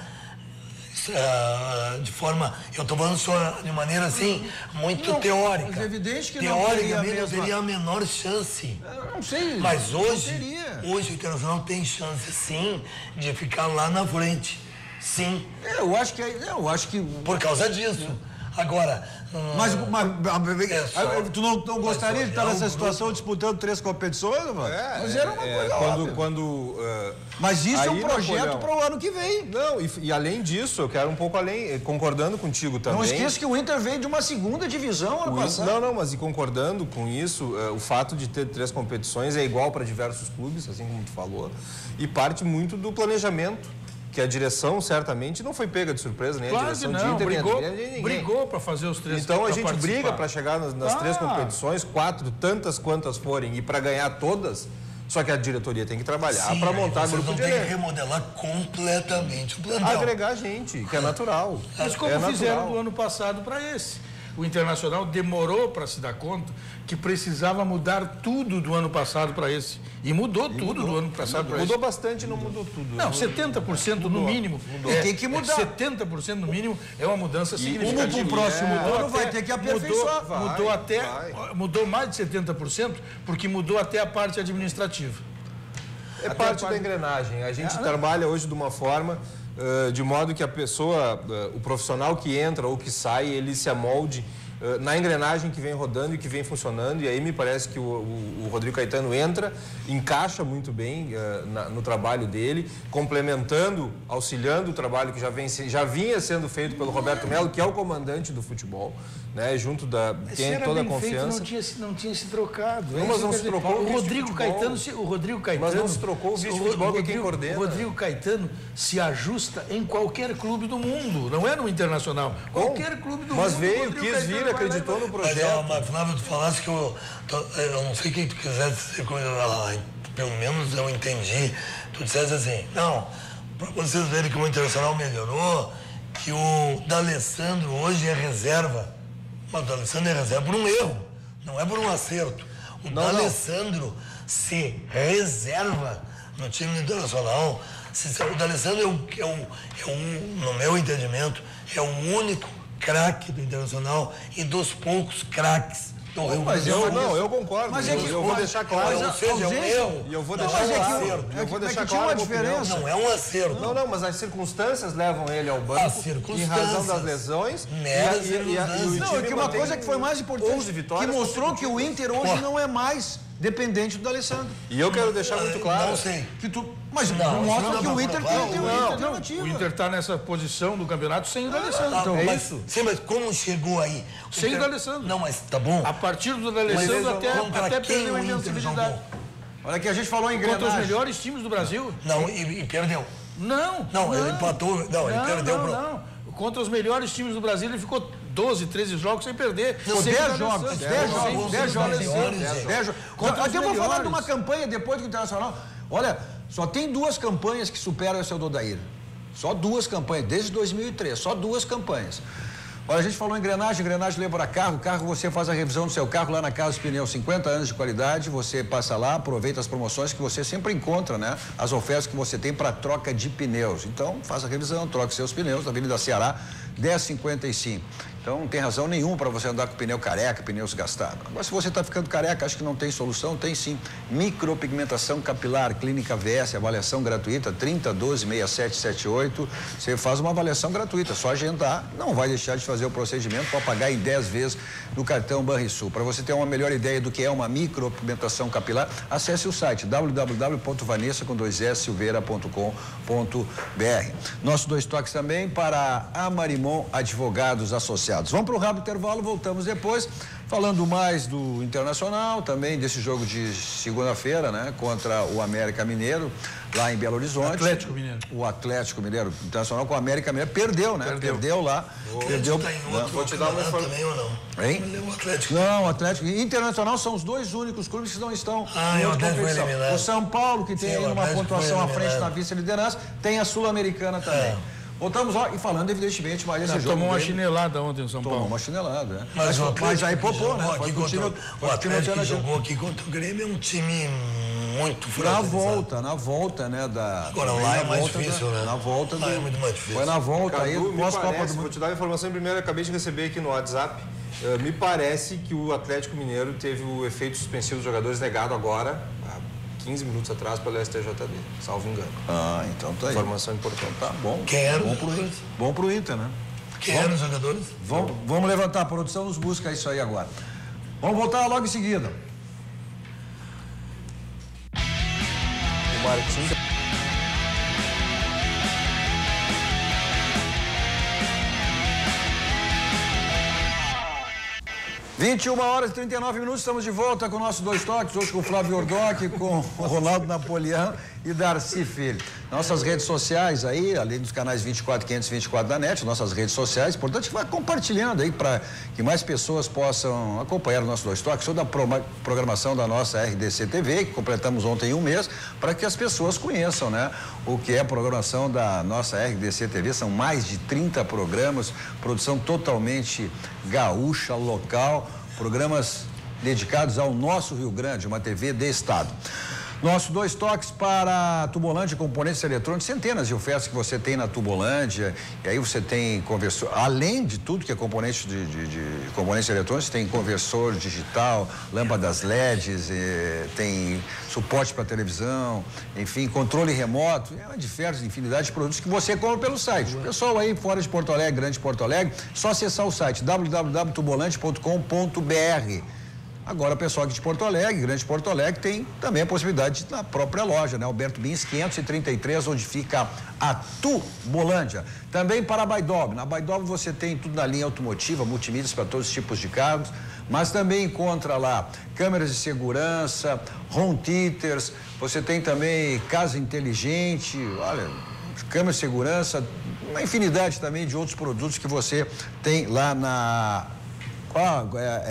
de forma... Eu estou falando só de maneira assim, muito não, teórica. Mas é evidente que teoricamente não teria eu teria a menor chance. Eu não sei. Mas hoje, hoje o Internacional tem chance, sim, de ficar lá na frente. Sim. É, eu acho que... Eu acho que... Por causa disso. Agora... Hum, mas mas é só, tu não, não gostaria de estar nessa situação grupo. disputando três competições? Mano? É, mas era uma é, coisa quando, quando uh, Mas isso é um projeto para o ano que vem. Não, e, e além disso, eu quero um pouco além, concordando contigo também. Não esqueça que o Inter veio de uma segunda divisão ano passado. Não, não, mas e concordando com isso, uh, o fato de ter três competições é igual para diversos clubes, assim como tu falou, e parte muito do planejamento. Que a direção, certamente, não foi pega de surpresa, nem claro a direção não, de Inter, brigou, nem ninguém. Brigou para fazer os três. Então, a gente participar. briga para chegar nas, nas ah. três competições, quatro, tantas quantas forem, e para ganhar todas, só que a diretoria tem que trabalhar para montar grupo não de elenco. Tem que remodelar completamente o plantel. Agregar gente, que é natural. Mas como é fizeram natural. do ano passado para esse. O Internacional demorou para se dar conta que precisava mudar tudo do ano passado para esse. E mudou e tudo mudou, do ano passado para esse. Mudou bastante e não mudou tudo. Não, setenta por cento mudou, no mínimo. Mudou. É, tem que mudar. setenta por cento no mínimo é uma mudança significativa. Como para o próximo é, ano vai ter que aperfeiçoar. Mudou, vai, mudou, até, vai. mudou mais de setenta por cento porque mudou até a parte administrativa. É até parte da engrenagem. A gente ah, trabalha hoje de uma forma... Uh, de modo que a pessoa, uh, o profissional que entra ou que sai, ele se amolde uh, na engrenagem que vem rodando e que vem funcionando. E aí me parece que o, o, o Rodrigo Caetano entra, encaixa muito bem uh, na, no trabalho dele, complementando, auxiliando o trabalho que já, vem, já vinha sendo feito pelo Roberto Melo, que é o comandante do futebol, né, junto da... tem toda a confiança. Mas não tinha, não tinha se trocado. Não, mas não se trocou o Rodrigo Caetano, o Rodrigo Caetano... Mas não se trocou o vice-futebol que é quem coordena. O Rodrigo Caetano se ajusta em qualquer clube do mundo, não é no Internacional. Qualquer clube do mundo. Mas veio, quis vir, acreditou no projeto. Mas, Flávio, tu falasse que eu... Eu não sei quem tu quisesse... Pelo menos eu entendi. Tu dissesse assim, não, para vocês verem que o Internacional melhorou, que o D'Alessandro hoje é reserva. Mas o D'Alessandro é reserva por um erro, não é por um acerto. O D'Alessandro se reserva no time Internacional. O D'Alessandro é, é, é um, no meu entendimento, é o único craque do Internacional e dos poucos craques. Não, eu, mas eu, eu não, eu concordo. Mas é que, eu, eu vou deixar claro. Ou seja, um erro. E eu vou deixar claro. Eu vou deixar claro. Não é um acerto. Não, não, mas as circunstâncias levam ele ao banco. As circunstâncias. Em razão das lesões. Meras e, e, e, e, e Não, é que uma coisa que foi mais importante, vitórias, que mostrou que o Inter hoje não é mais dependente do D'Alessandro. E eu quero deixar muito claro. Não sei. Que tu, mas não, mostra que o Inter tem alternativa. O Inter está nessa posição do campeonato sem o D'Alessandro. Então, é isso. Sim, mas como chegou aí? Sem o D'Alessandro. Não, mas tá bom. A partir do D'Alessandro até perdeu a invencibilidade. Olha que a gente falou em Grêmio. Contra os melhores times do Brasil. Não, e perdeu. Não. Não, ele empatou. Não, ele perdeu. Não, contra os melhores times do Brasil ele ficou doze, treze jogos sem perder. dez jogos, dez jogos, dez jogos. Até vou falar de uma campanha depois do Internacional. Olha, só tem duas campanhas que superam esse Odair. Só duas campanhas, desde dois mil e três, só duas campanhas. Olha, a gente falou engrenagem, engrenagem lembra carro, carro você faz a revisão do seu carro lá na Casa dos Pneus, cinquenta anos de qualidade, você passa lá, aproveita as promoções que você sempre encontra, né? As ofertas que você tem para troca de pneus. Então, faça a revisão, troque seus pneus na Avenida Ceará, dez cinquenta e cinco. Então, não tem razão nenhuma para você andar com pneu careca, pneus gastados. Agora, se você está ficando careca, acho que não tem solução, tem sim. Micropigmentação capilar, Clínica V S, avaliação gratuita, trinta, doze, sessenta e sete, setenta e oito. Você faz uma avaliação gratuita, só agendar, não vai deixar de fazer o procedimento para pagar em dez vezes no cartão Banrisul. Para você ter uma melhor ideia do que é uma micropigmentação capilar, acesse o site w w w ponto vanessa com dois s silveira ponto com ponto b r. Nossos dois toques também para Amarimon Advogados Associados. Vamos para um rápido intervalo, voltamos depois, falando mais do Internacional, também desse jogo de segunda-feira, né? Contra o América Mineiro, lá em Belo Horizonte. Atlético Mineiro. O Atlético Mineiro, Internacional com o América Mineiro, perdeu, né? Perdeu, perdeu lá. O perdeu. Tá em outro, vou te dar uma também ou não? Hein? Não, o Atlético. Não, o Atlético e Internacional são os dois únicos clubes que não estão ah, em outra competição. O São Paulo, que tem Sim, uma pontuação à frente na vice-liderança, tem a Sul-Americana também. É. Voltamos lá e falando, evidentemente, mas esse jogo... Tomou uma chinelada ontem em São Paulo. Tomou uma chinelada, né? Mas, mas, mas aí popou, né? O Atlético que jogou aqui contra o Grêmio é um time muito finalizado. Na volta, na volta, né? Da, Agora lá é mais difícil, da, né? Na volta do, lá é muito mais difícil. Foi na volta, Cadu, aí pós-Copa do... Vou te dar a informação primeiro, eu acabei de receber aqui no WhatsApp. Uh, me parece que o Atlético Mineiro teve o efeito suspensivo dos jogadores negado agora, há quinze minutos atrás, pelo S T J D, salvo engano. Ah, então tá aí. Informação importante. Tá bom. Quem era? Bom pro Inter. Bom pro Inter, né? Quem eram os jogadores? Vamos, vamos levantar a produção, nos busca isso aí agora. Vamos voltar logo em seguida. O Martins... vinte e uma horas e trinta e nove minutos, estamos de volta com o nosso Dois Toques, hoje com o Flávio Ordoc, com o Ronaldo Napoleão e Darcy Filho. Nossas redes sociais aí, além dos canais vinte e quatro, quinhentos e vinte e quatro da NET, nossas redes sociais, importante que vá compartilhando aí para que mais pessoas possam acompanhar o nosso Dois Toques, toda a programação da nossa R D C T V, que completamos ontem um mês, para que as pessoas conheçam, né, o que é a programação da nossa R D C T V, são mais de trinta programas, produção totalmente gaúcha, local, programas dedicados ao nosso Rio Grande, uma T V de estado. Nosso Dois Toques para Tubolândia, componentes eletrônicos, centenas de ofertas que você tem na Tubolândia, e aí você tem conversor, além de tudo que é componente de, de, de componentes eletrônicos, tem conversor digital, lâmpadas L E Ds, e, tem suporte para televisão, enfim, controle remoto, é uma diversa infinidade de produtos que você compra pelo site. O pessoal aí fora de Porto Alegre, grande Porto Alegre, só acessar o site w w w ponto tubolante ponto com ponto b r. Agora, o pessoal aqui de Porto Alegre, grande Porto Alegre, tem também a possibilidade de, na própria loja, né? Alberto Bins quinhentos e trinta e três, onde fica a Tubolândia. Também para a Baidog. Na Baidog você tem tudo na linha automotiva, multimídias para todos os tipos de carros, mas também encontra lá câmeras de segurança, home theaters, você tem também casa inteligente, olha, câmeras de segurança, uma infinidade também de outros produtos que você tem lá na... Ah, é...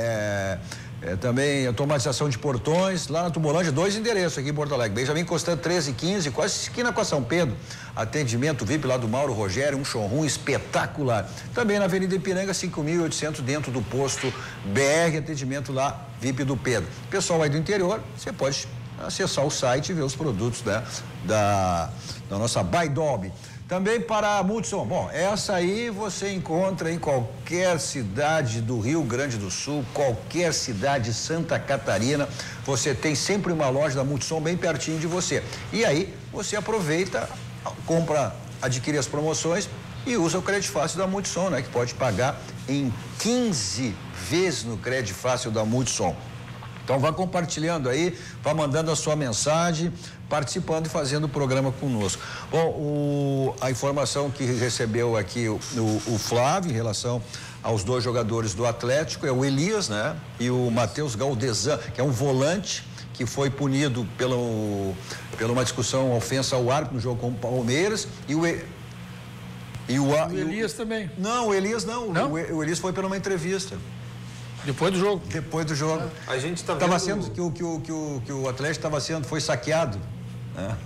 é... É, também automatização de portões, lá na Tubolândia, dois endereços aqui em Porto Alegre. Benjamin Constant treze e quinze, quase esquina com a São Pedro. Atendimento V I P lá do Mauro Rogério, um showroom espetacular. Também na Avenida Ipiranga, cinco mil e oitocentos, dentro do posto B R, atendimento lá V I P do Pedro. Pessoal aí do interior, você pode acessar o site e ver os produtos, né, da, da nossa Baidolbe. Também para a Multissom. Bom, essa aí você encontra em qualquer cidade do Rio Grande do Sul, qualquer cidade de Santa Catarina, você tem sempre uma loja da Multissom bem pertinho de você. E aí você aproveita, compra, adquire as promoções e usa o crédito fácil da Multissom, né? Que pode pagar em quinze vezes no crédito fácil da Multissom. Então vá compartilhando aí, vá mandando a sua mensagem, participando e fazendo o programa conosco. Bom, o, a informação que recebeu aqui o, o, o Flávio em relação aos dois jogadores do Atlético é o Elias, né? E o Matheus Galdezan, que é um volante que foi punido pelo, pela uma discussão, ofensa ao árbitro no jogo com o Palmeiras, e o... E o, o Elias e o, também. Não, o Elias não. não? O, o Elias foi pela uma entrevista. Depois do jogo. Depois do jogo. A gente tá vendo... sendo que o, que, o, que, o, que o Atlético estava sendo, foi saqueado. Né?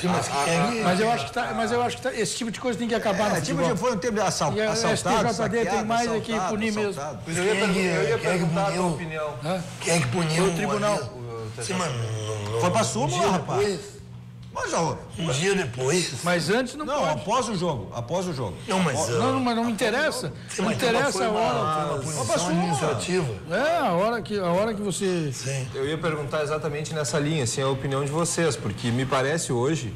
Sim, mas, é, mas eu acho que, tá, mas eu acho que tá, esse tipo de coisa tem que acabar no futebol. Tipo de, foi um tempo de assalt, assaltado, assaltado, tem mais aqui punir mesmo. Mas eu ia, quem, eu ia quem perguntar é que puniu, a tua opinião. Hã? Quem é que puniu? O tribunal. O, o, o, Sim, mas, no, foi pra súmula, um rapaz. Depois. Mas, ó, um mas, dia depois. Mas antes não, não pode. Não, após o jogo, após o jogo. Não, mas após, não, mas não interessa. Não interessa a hora. Uma administrativa. É, a hora que, a hora que você... Sim. Eu ia perguntar exatamente nessa linha, assim, a opinião de vocês, porque me parece hoje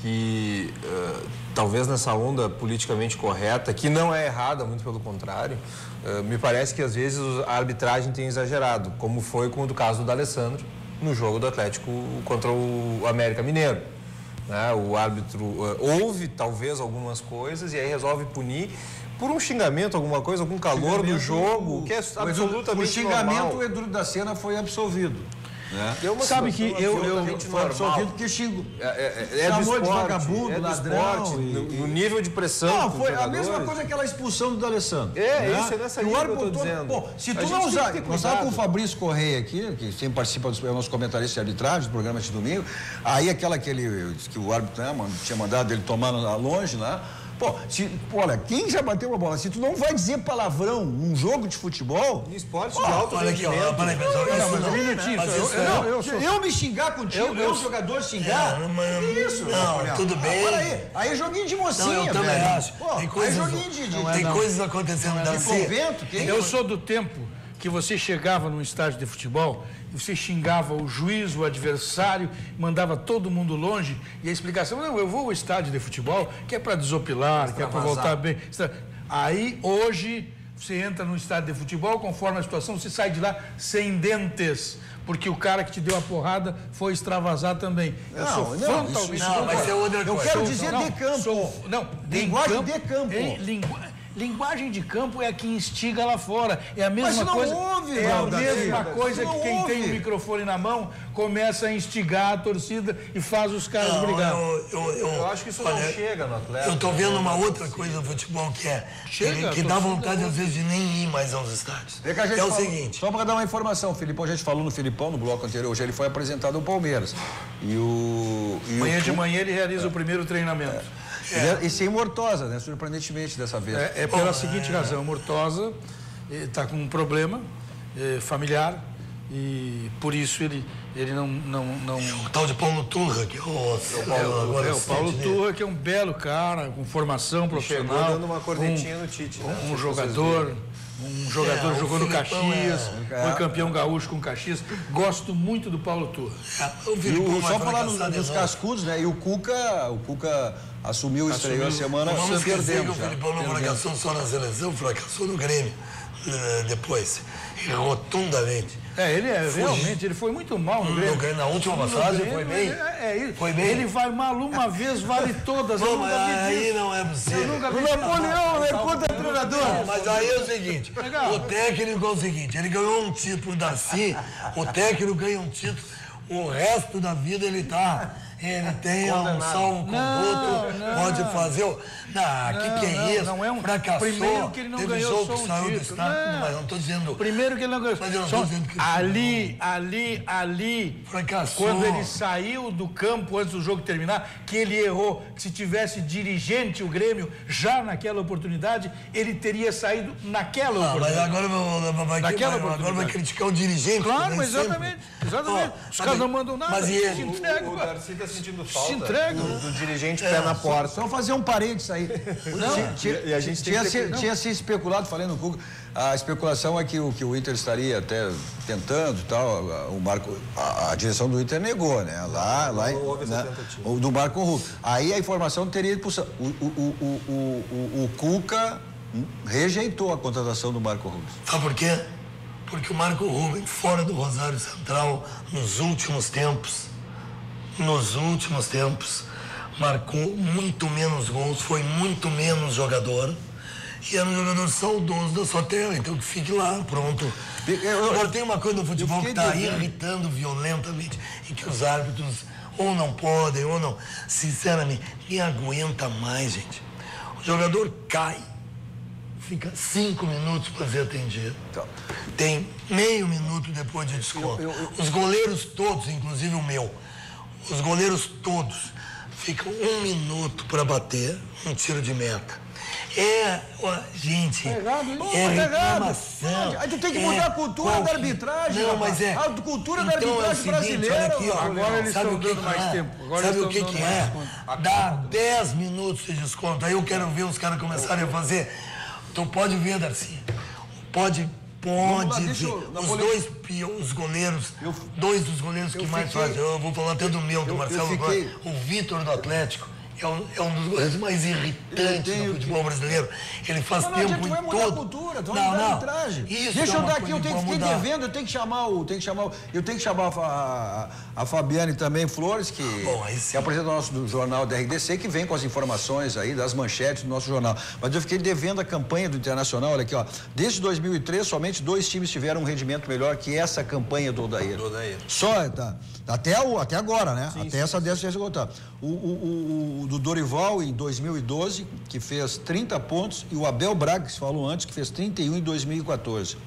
que, uh, talvez nessa onda politicamente correta, que não é errada, muito pelo contrário, uh, me parece que às vezes a arbitragem tem exagerado, como foi com o do caso do D'Alessandro, no jogo do Atlético contra o América Mineiro, né? O árbitro uh, ouve talvez algumas coisas e aí resolve punir por um xingamento, alguma coisa, algum calor do jogo, o, que é absolutamente normal. O xingamento, o Edu da Sena foi absolvido. Né? É, sabe que eu, eu foi absolvido que xingo. É, é, é chamou esporte, de vagabundo, é ladrão. Esporte, e, no, no nível de pressão. Não, foi a mesma coisa que aquela expulsão do D'Alessandro. É, né? Isso é nessa linha que eu tô dizendo. Bom, se tu não usar. Nós estávamos com o Fabrício Correia aqui, que sempre participa dos nossos comentários de arbitragem, do programa de domingo. Aí aquela que, ele, que o árbitro, né, tinha mandado ele tomar longe lá. Né? Pô, se, olha, quem já bateu uma bola? Se tu não vai dizer palavrão num jogo de futebol... Em esporte de alto rendimento. Eu me xingar contigo, eu, eu, eu jogador xingar, não, não, que isso? Não, não, tudo bem. Ah, aí, aí é joguinho de mocinha, não, eu também velho. Acho. Pô, tem coisas, aí joguinho de... de não é, tem não. coisas acontecendo. Não é, de convento, quem eu sou do tempo que você chegava num estádio de futebol... Você xingava o juiz, o adversário, mandava todo mundo longe, e a explicação, não, eu vou ao estádio de futebol, que é para desopilar, que é para voltar bem. Aí, hoje, você entra no estádio de futebol, conforme a situação, você sai de lá sem dentes, porque o cara que te deu a porrada foi extravasar também. Eu não, sou não, frontal, isso não, mas é outra coisa. Eu quero dizer não, de campo. Sou, não, de linguagem campo, de campo. É, lingu... Linguagem de campo é a que instiga lá fora. É a mesma coisa. Mas não ouve, É a mesma coisa que quem tem o microfone na mão começa a instigar a torcida e faz os caras brigar. Eu, eu, eu, eu acho que isso olha, não chega no Atlético. Eu estou vendo uma outra coisa no futebol que é chega, que dá vontade às vezes de nem ir mais aos estádios. É, que a gente é o falou, seguinte. Só para dar uma informação, Filipão, a gente falou no Filipão no bloco anterior, hoje ele foi apresentado ao Palmeiras. E o amanhã de manhã ele realiza é. o primeiro treinamento. É. É. E sem Mortosa, né? Surpreendentemente dessa vez. É, é pela oh, seguinte é. razão, Mortosa está com um problema é, familiar e por isso ele, ele não, não, não... É o tal de Paulo Turra, que é o Paulo, é, é, o Paulo Turra, que é um belo cara, com formação profissional. Chegou dando uma cornetinha um, no Tite. Né? Um, um jogador... Um jogador é, jogou no Caxias, é. foi campeão gaúcho com o Caxias. Gosto muito do Paulo Turra. É, o, só falar no, dos cascudos, né? E o Cuca, o Cuca assumiu, estreou a semana. Não vamos esquecer que o Filipão não fracassou só na seleção, fracassou no Grêmio depois. E rotundamente. É, ele é, realmente, ele foi muito mal no Grêmio. No Grêmio na última passagem foi bem. É, é, ele, foi bem. Ele vai mal uma vez, vale todas. Bom, aí não é possível. O Napoleão é contra treinador. Mas aí é o seguinte, legal. O técnico é o seguinte, ele ganhou um título da Darcy, o técnico ganha um título, o resto da vida ele tá... Ele tem um salvo conduto, pode fazer. O... Ah, o que, que é não, isso? Não é um... Fracassou. Primeiro que ele não ganhou só um saiu título. Estado, não. Mas não estou dizendo. Primeiro que ele não ganhou. Mas eu não estou dizendo que ali, ali, ali. Fracassou. Quando ele saiu do campo antes do jogo terminar, que ele errou. Se tivesse dirigente o Grêmio já naquela oportunidade, ele teria saído naquela ah, oportunidade. Mas agora, vai, vai, agora vai criticar o dirigente. Claro, mas exatamente. exatamente. Oh, Os caras não mandam nada. Mas ele se entrega. O, o sentindo falta se entrega. Do, do dirigente é, pé na porta. Só fazer um parênteses aí. Não, tinha, e a gente tinha, se, que... tinha se especulado, falando no Cuca, a especulação é que o, que o Inter estaria até tentando e tal, o Marco, a, a direção do Inter negou, né? Lá, lá né? O do Marco Rubio. Aí a informação teria ido pro... O, o, o, o, o, o Cuca rejeitou a contratação do Marco Rubio. Ah, por quê? Porque o Marco Rubio, fora do Rosário Central, nos últimos tempos, nos últimos tempos, marcou muito menos gols, foi muito menos jogador. E era um jogador saudoso da sua terra, então que fique lá, pronto. Eu, Agora tem uma coisa no futebol que está irritando violentamente e que os árbitros ou não podem ou não. Sinceramente, ninguém aguenta mais, gente. O jogador cai, fica cinco minutos para ser atendido. Então, tem meio minuto depois de desconto. Eu, eu, eu... Os goleiros todos, inclusive o meu. Os goleiros todos ficam um minuto para bater um tiro de meta. É, ó, gente, tá errado, hein? É tá reclamação. Aí tu tem que mudar é a cultura qual... da arbitragem. Não, mas é... A cultura então, da arbitragem é seguinte, brasileira. Aqui, ó, agora eles sabe estão dando mais é? tempo. Agora sabe o que que é? Dá dez minutos de desconto. Aí eu quero ver os caras começarem a fazer. Então pode ver, Darcy. Pode... Pode lá, ver. Eu, os dois os goleiros, eu, dois dos goleiros que mais fiquei, fazem, eu vou falar até do meu, do eu, Marcelo eu fiquei, agora, o Vitor do Atlético, é um, é um dos goleiros mais irritantes do futebol que... brasileiro. Ele faz não, tempo não, em todo... Não, a cultura, tu não, não. Isso deixa eu dar aqui, eu tenho que ficar devendo, eu tenho que chamar o... Tenho que chamar, eu tenho que chamar a, a, a Fabiane também Flores, que, bom, que apresenta o nosso jornal da R D C, que vem com as informações aí das manchetes do nosso jornal. Mas eu fiquei devendo a campanha do Internacional, olha aqui, ó. Desde dois mil e três, somente dois times tiveram um rendimento melhor que essa campanha do Odair. Do Odair. Só, tá... Até, o, até agora, né? Sim, até sim, essa dessa já esgotar. O, o, o, o do Dorival, em dois mil e doze, que fez trinta pontos, e o Abel Braga, que se falou antes, que fez trinta e um em dois mil e quatorze.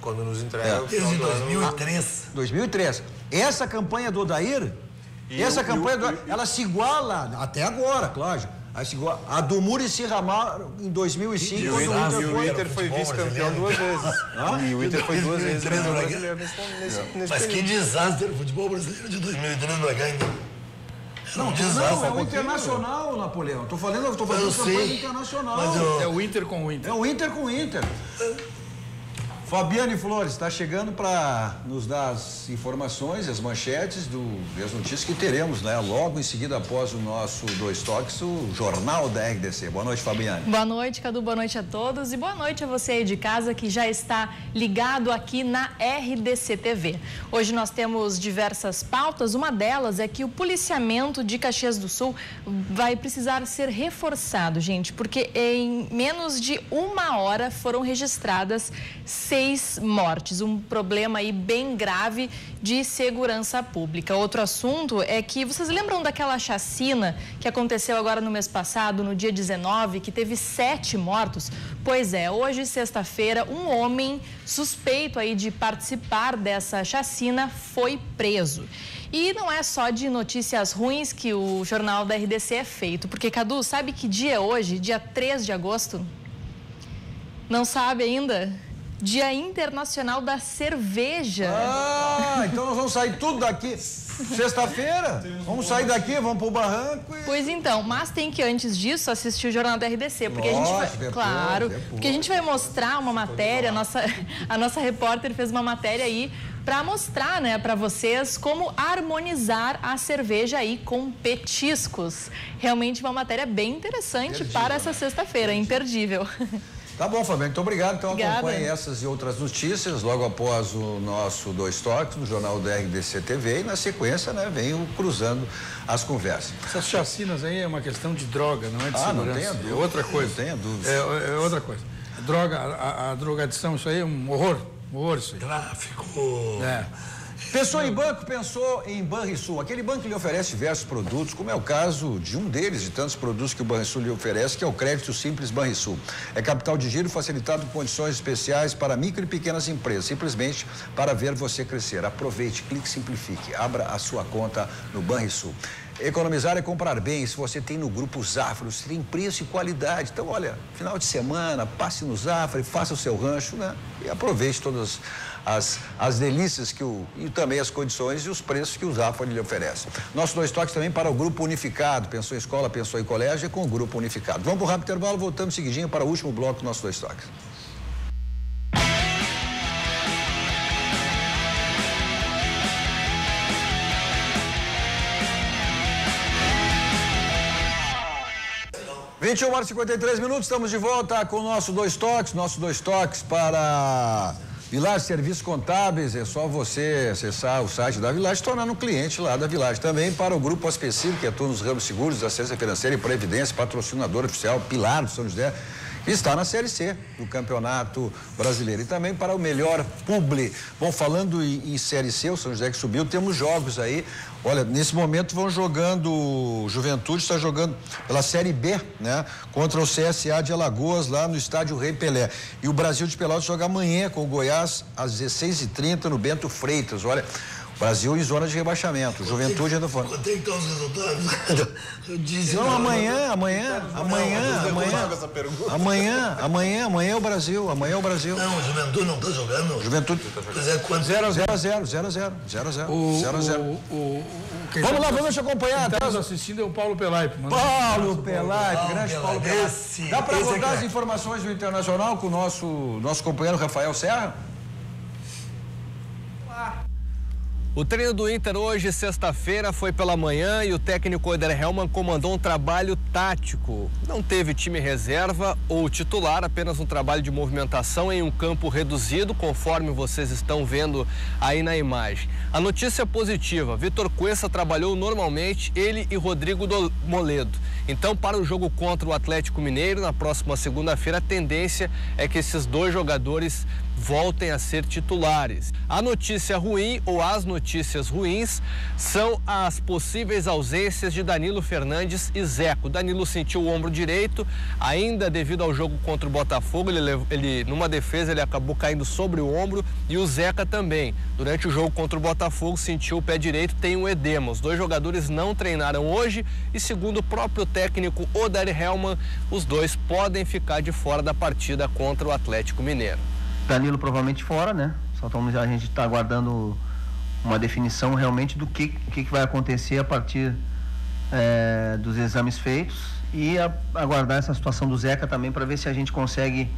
Quando nos entrega... É. Desde dois mil e três. dois mil e três. Essa campanha do Odair, e essa eu, campanha eu, do Odair, eu, ela se iguala até agora, claro. Aí chegou a, a do Muricy Ramalho em dois mil e cinco. E o Inter, ah, o Inter foi, foi vice-campeão duas vezes. Ah? E o Inter foi duas vezes. Mas que desastre o futebol brasileiro de dois mil e três não é ganho. Não, não, é o Internacional, Napoleão. Estou falando, estou falando campanha do Internacional. Eu... É o Inter com o Inter. É o Inter com o Inter. Fabiane Flores está chegando para nos dar as informações, as manchetes do, e as notícias que teremos, né? Logo em seguida, após o nosso Dois Toques, o Jornal da R D C. Boa noite, Fabiane. Boa noite, Cadu. Boa noite a todos. E boa noite a você aí de casa que já está ligado aqui na R D C T V. Hoje nós temos diversas pautas. Uma delas é que o policiamento de Caxias do Sul vai precisar ser reforçado, gente, porque em menos de uma hora foram registradas seis mortes, um problema aí bem grave de segurança pública. Outro assunto é que, vocês lembram daquela chacina que aconteceu agora no mês passado, no dia dezenove, que teve sete mortos? Pois é, hoje, sexta-feira, um homem suspeito aí de participar dessa chacina foi preso. E não é só de notícias ruins que o Jornal da R D C é feito, porque, Cadu, sabe que dia é hoje? Dia três de agosto? Não sabe ainda? Dia Internacional da Cerveja. Ah, então nós vamos sair tudo daqui sexta-feira. Vamos sair daqui, vamos pro barranco. E... Pois então, mas tem que antes disso assistir o Jornal da R D C, porque Nossa, a gente vai, depois, claro, depois, porque a gente vai mostrar uma matéria, a nossa a nossa repórter fez uma matéria aí para mostrar, né, para vocês como harmonizar a cerveja aí com petiscos. Realmente uma matéria bem interessante imperdível, para essa sexta-feira, imperdível. Tá bom, Fabiano. Então, obrigado. Então, Obrigada. Acompanhe essas e outras notícias logo após o nosso Dois Toques, no Jornal da R D C T V. E, na sequência, né, vem o Cruzando as Conversas. Essas chacinas aí é uma questão de droga, não é de ah, segurança. Não tenha dúvida. É outra coisa. Não tenha dúvida. É, é outra coisa. A droga, a, a drogadição, isso aí é um horror. Um horror, isso aí. Tráfico. É. Pensou em banco, pensou em Banrisul. Aquele banco que lhe oferece diversos produtos, como é o caso de um deles, de tantos produtos que o Banrisul lhe oferece, que é o Crédito Simples Banrisul. É capital de giro facilitado com condições especiais para micro e pequenas empresas, simplesmente para ver você crescer. Aproveite, clique, simplifique, abra a sua conta no Banrisul. Economizar é comprar bem. Se você tem no Grupo Zafra, você tem preço e qualidade. Então, olha, final de semana, passe no Zafra e faça o seu rancho, né? E aproveite todas as, as delícias que o, e também as condições e os preços que o Zafra lhe oferece. Nosso Dois Toques também para o Grupo Unificado. Pensou em escola, pensou em colégio, é com o Grupo Unificado. Vamos para o rápido intervalo, voltamos seguidinho para o último bloco do nosso Dois Toques. vinte e uma horas e cinquenta e três minutos, estamos de volta com o nosso Dois Toques, nosso Dois Toques para Village Serviços Contábeis. É só você acessar o site da Village e tornar um cliente lá da Village. Também para o Grupo Aspecil, que atua nos ramos seguros, assistência financeira e previdência, patrocinador oficial, Pilar do São José, está na Série C do Campeonato Brasileiro. E também para o melhor publi. Bom, falando em, em Série C, o São José que subiu, temos jogos aí. Olha, nesse momento vão jogando, Juventude está jogando pela Série B, né? Contra o C S A de Alagoas, lá no estádio Rei Pelé. E o Brasil de Pelotas joga amanhã com o Goiás, às dezesseis e trinta, no Bento Freitas. Olha, Brasil em zona de rebaixamento. Juventude ainda fora. Quanto é que estão os resultados? Eu disse, não, amanhã, amanhã, amanhã, amanhã, amanhã, amanhã, amanhã é o Brasil, amanhã é o Brasil. Não, o Juventude não está jogando. Juventude. zero a zero, zero a zero, zero a zero, zero a zero. Vamos lá, vamos acompanhar. Quem está assistindo é o Paulo Pelaipe. Paulo Pelaipe, grande Paulo Pelaipe. Dá para voltar as informações do Internacional com o nosso, nosso companheiro Rafael Serra? O treino do Inter hoje, sexta-feira, foi pela manhã e o técnico Odair Hellmann comandou um trabalho tático. Não teve time reserva ou titular, apenas um trabalho de movimentação em um campo reduzido, conforme vocês estão vendo aí na imagem. A notícia positiva, Vitor Cuesta trabalhou normalmente, ele e Rodrigo Moledo. Então, para o jogo contra o Atlético Mineiro, na próxima segunda-feira, a tendência é que esses dois jogadores voltem a ser titulares. A notícia ruim, ou as notícias ruins, são as possíveis ausências de Danilo Fernandes e Zeco. Danilo sentiu o ombro direito, ainda devido ao jogo contra o Botafogo, ele, ele, numa defesa ele acabou caindo sobre o ombro, e o Zeca também. Durante o jogo contra o Botafogo sentiu o pé direito, tem um edema. Os dois jogadores não treinaram hoje e, segundo o próprio técnico Odair Hellmann, os dois podem ficar de fora da partida contra o Atlético Mineiro. Danilo provavelmente fora, né? Só estamos, a gente está aguardando uma definição realmente do que, que vai acontecer a partir é, dos exames feitos, e a, aguardar essa situação do Zeca também para ver se a gente consegue,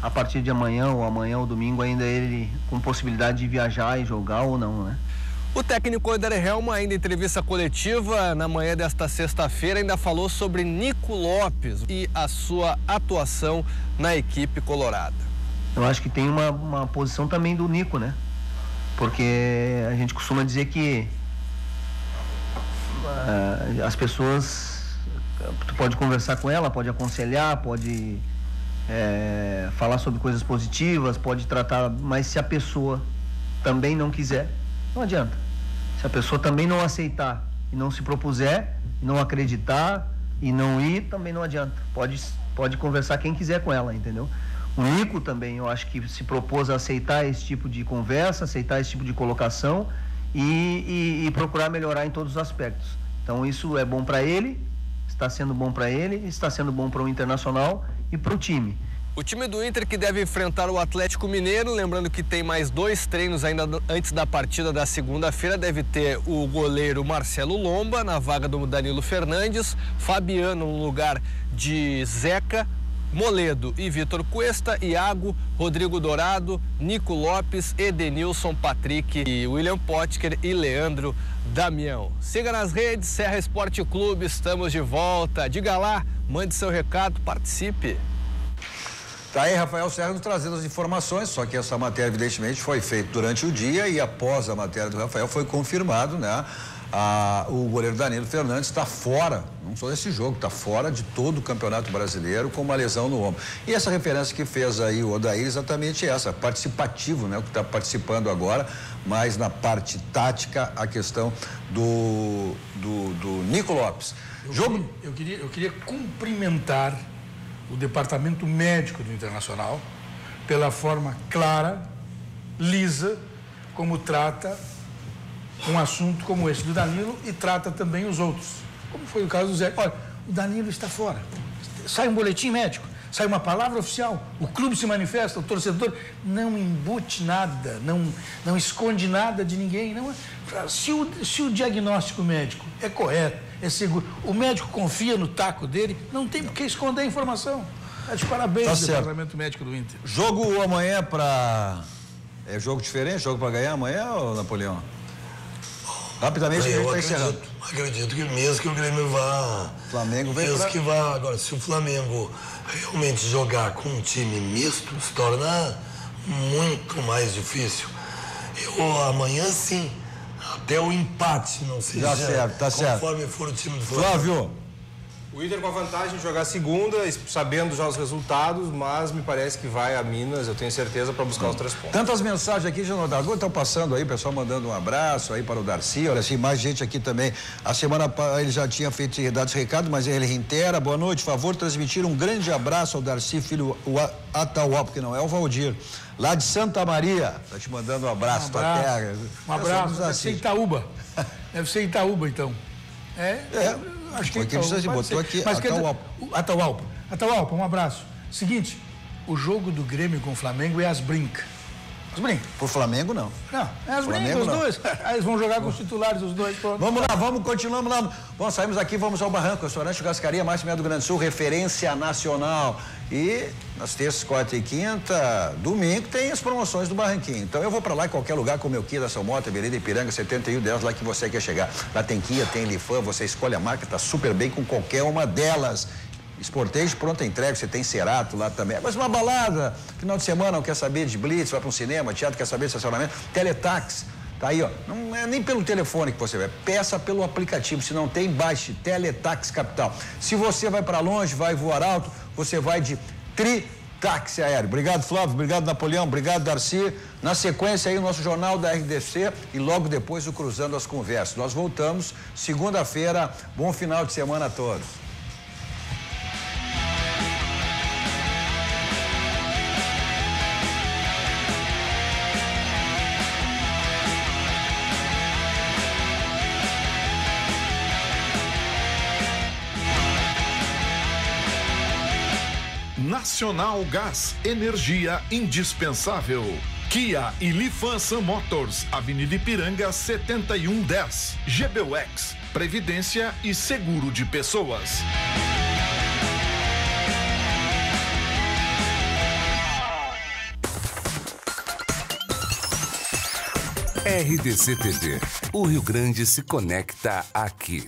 a partir de amanhã ou amanhã ou domingo, ainda ele com possibilidade de viajar e jogar ou não, né? O técnico Odair Hellmann, ainda em entrevista coletiva na manhã desta sexta-feira, ainda falou sobre Nico Lopes e a sua atuação na equipe colorada. Eu acho que tem uma, uma posição também do Nico, né? Porque a gente costuma dizer que uh, as pessoas, tu pode conversar com ela, pode aconselhar, pode é, falar sobre coisas positivas, pode tratar, mas se a pessoa também não quiser, não adianta. Se a pessoa também não aceitar e não se propuser, não acreditar e não ir, também não adianta. Pode, pode conversar quem quiser com ela, entendeu? O Nico também, eu acho que se propôs a aceitar esse tipo de conversa, aceitar esse tipo de colocação e, e, e procurar melhorar em todos os aspectos. Então isso é bom para ele, está sendo bom para ele, está sendo bom para o Internacional e para o time. O time do Inter, que deve enfrentar o Atlético Mineiro, lembrando que tem mais dois treinos ainda antes da partida da segunda-feira, deve ter o goleiro Marcelo Lomba na vaga do Danilo Fernandes, Fabiano no lugar de Zeca, Moledo e Vitor Cuesta, Iago, Rodrigo Dourado, Nico Lopes, Edenilson, Patrick e William Potker e Leandro Damião. Siga nas redes, Serra Esporte Clube, estamos de volta. Diga lá, mande seu recado, participe. Tá aí, Rafael Serra nos trazendo as informações, só que essa matéria, evidentemente, foi feita durante o dia e após a matéria do Rafael foi confirmado, né? A, o goleiro Danilo Fernandes está fora, não só desse jogo, está fora de todo o Campeonato Brasileiro com uma lesão no ombro. E essa referência que fez aí o Odair é exatamente essa, participativo, né? O que está participando agora, mas na parte tática, a questão do, do, do Nico Lopes. Eu, jogo... queria, eu, queria, eu queria cumprimentar o departamento médico do Internacional pela forma clara, lisa, como trata um assunto como esse do Danilo e trata também os outros, como foi o caso do Zé. Olha, o Danilo está fora, sai um boletim médico, sai uma palavra oficial, o clube se manifesta, o torcedor não embute nada, não, não esconde nada de ninguém. Não, se, o, se o diagnóstico médico é correto, é seguro, o médico confia no taco dele, não tem por que esconder a informação. É de parabéns ao departamento médico do Inter. Jogo amanhã para... É jogo diferente? Jogo para ganhar amanhã, ou Napoleão? Rapidamente, eu acredito, acredito que mesmo que o Grêmio vá... Flamengo vem mesmo pra... que vá... Agora, se o Flamengo realmente jogar com um time misto, se torna muito mais difícil. Eu, amanhã, sim. Até o empate, não sei. Tá certo, tá certo. Conforme for o time do Flamengo. Flávio. O Inter com a vantagem de jogar segunda, sabendo já os resultados, mas me parece que vai a Minas, eu tenho certeza, para buscar hum. os três pontos. Tantas mensagens aqui, Jonathan, estão passando aí, o pessoal mandando um abraço aí para o Darcy, olha assim, mais gente aqui também. A semana ele já tinha feito dado esse recado, mas ele reitera. Boa noite, favor, transmitir um grande abraço ao Darcy, filho o Atauá, porque não é o Valdir, lá de Santa Maria. Está te mandando um abraço, um abraço. Terra. Um abraço, deve ser Itaúba. Deve ser Itaúba, então. É? É. Acho que Itaú, precisa, botou aqui, mas Ataualpa. Ataualpa. Ataualpa, um abraço. Seguinte, o jogo do Grêmio com o Flamengo é as brincas. As brincas. Pro Flamengo, não. Não, é as brincas, os não. dois. Aí eles vão jogar com os titulares, os dois. Pronto. Vamos lá, vamos, continuamos lá. Bom, saímos aqui, vamos ao Barranco, restaurante Gascaria, mais do Grande do Sul, referência nacional. E nas terças, quarta e quinta, domingo, tem as promoções do Barranquinho. Então eu vou pra lá em qualquer lugar com o meu Kia da São Mota, Avenida Ipiranga, setenta e um, dez, lá que você quer chegar. Lá tem Kia, tem Lifan, você escolhe a marca, tá super bem com qualquer uma delas. Esportejo, pronta entrega, você tem Cerato lá também. Mas uma balada, final de semana, não quer saber de blitz, vai para um cinema, teatro, quer saber de estacionamento, teletax. Tá aí, ó. Não é nem pelo telefone que você vai, peça pelo aplicativo. Se não tem, baixe Teletax Capital. Se você vai para longe, vai voar alto, você vai de tri táxi aéreo. Obrigado, Flávio, obrigado, Napoleão, obrigado, Darcy. Na sequência aí o nosso Jornal da R D C e logo depois o Cruzando as Conversas. Nós voltamos segunda-feira. Bom final de semana a todos. Nacional Gás, energia indispensável. Kia e Lifan Sun Motors, Avenida Ipiranga setenta e um dez. G B U X, Previdência e Seguro de Pessoas. R D C T V, o Rio Grande se conecta aqui.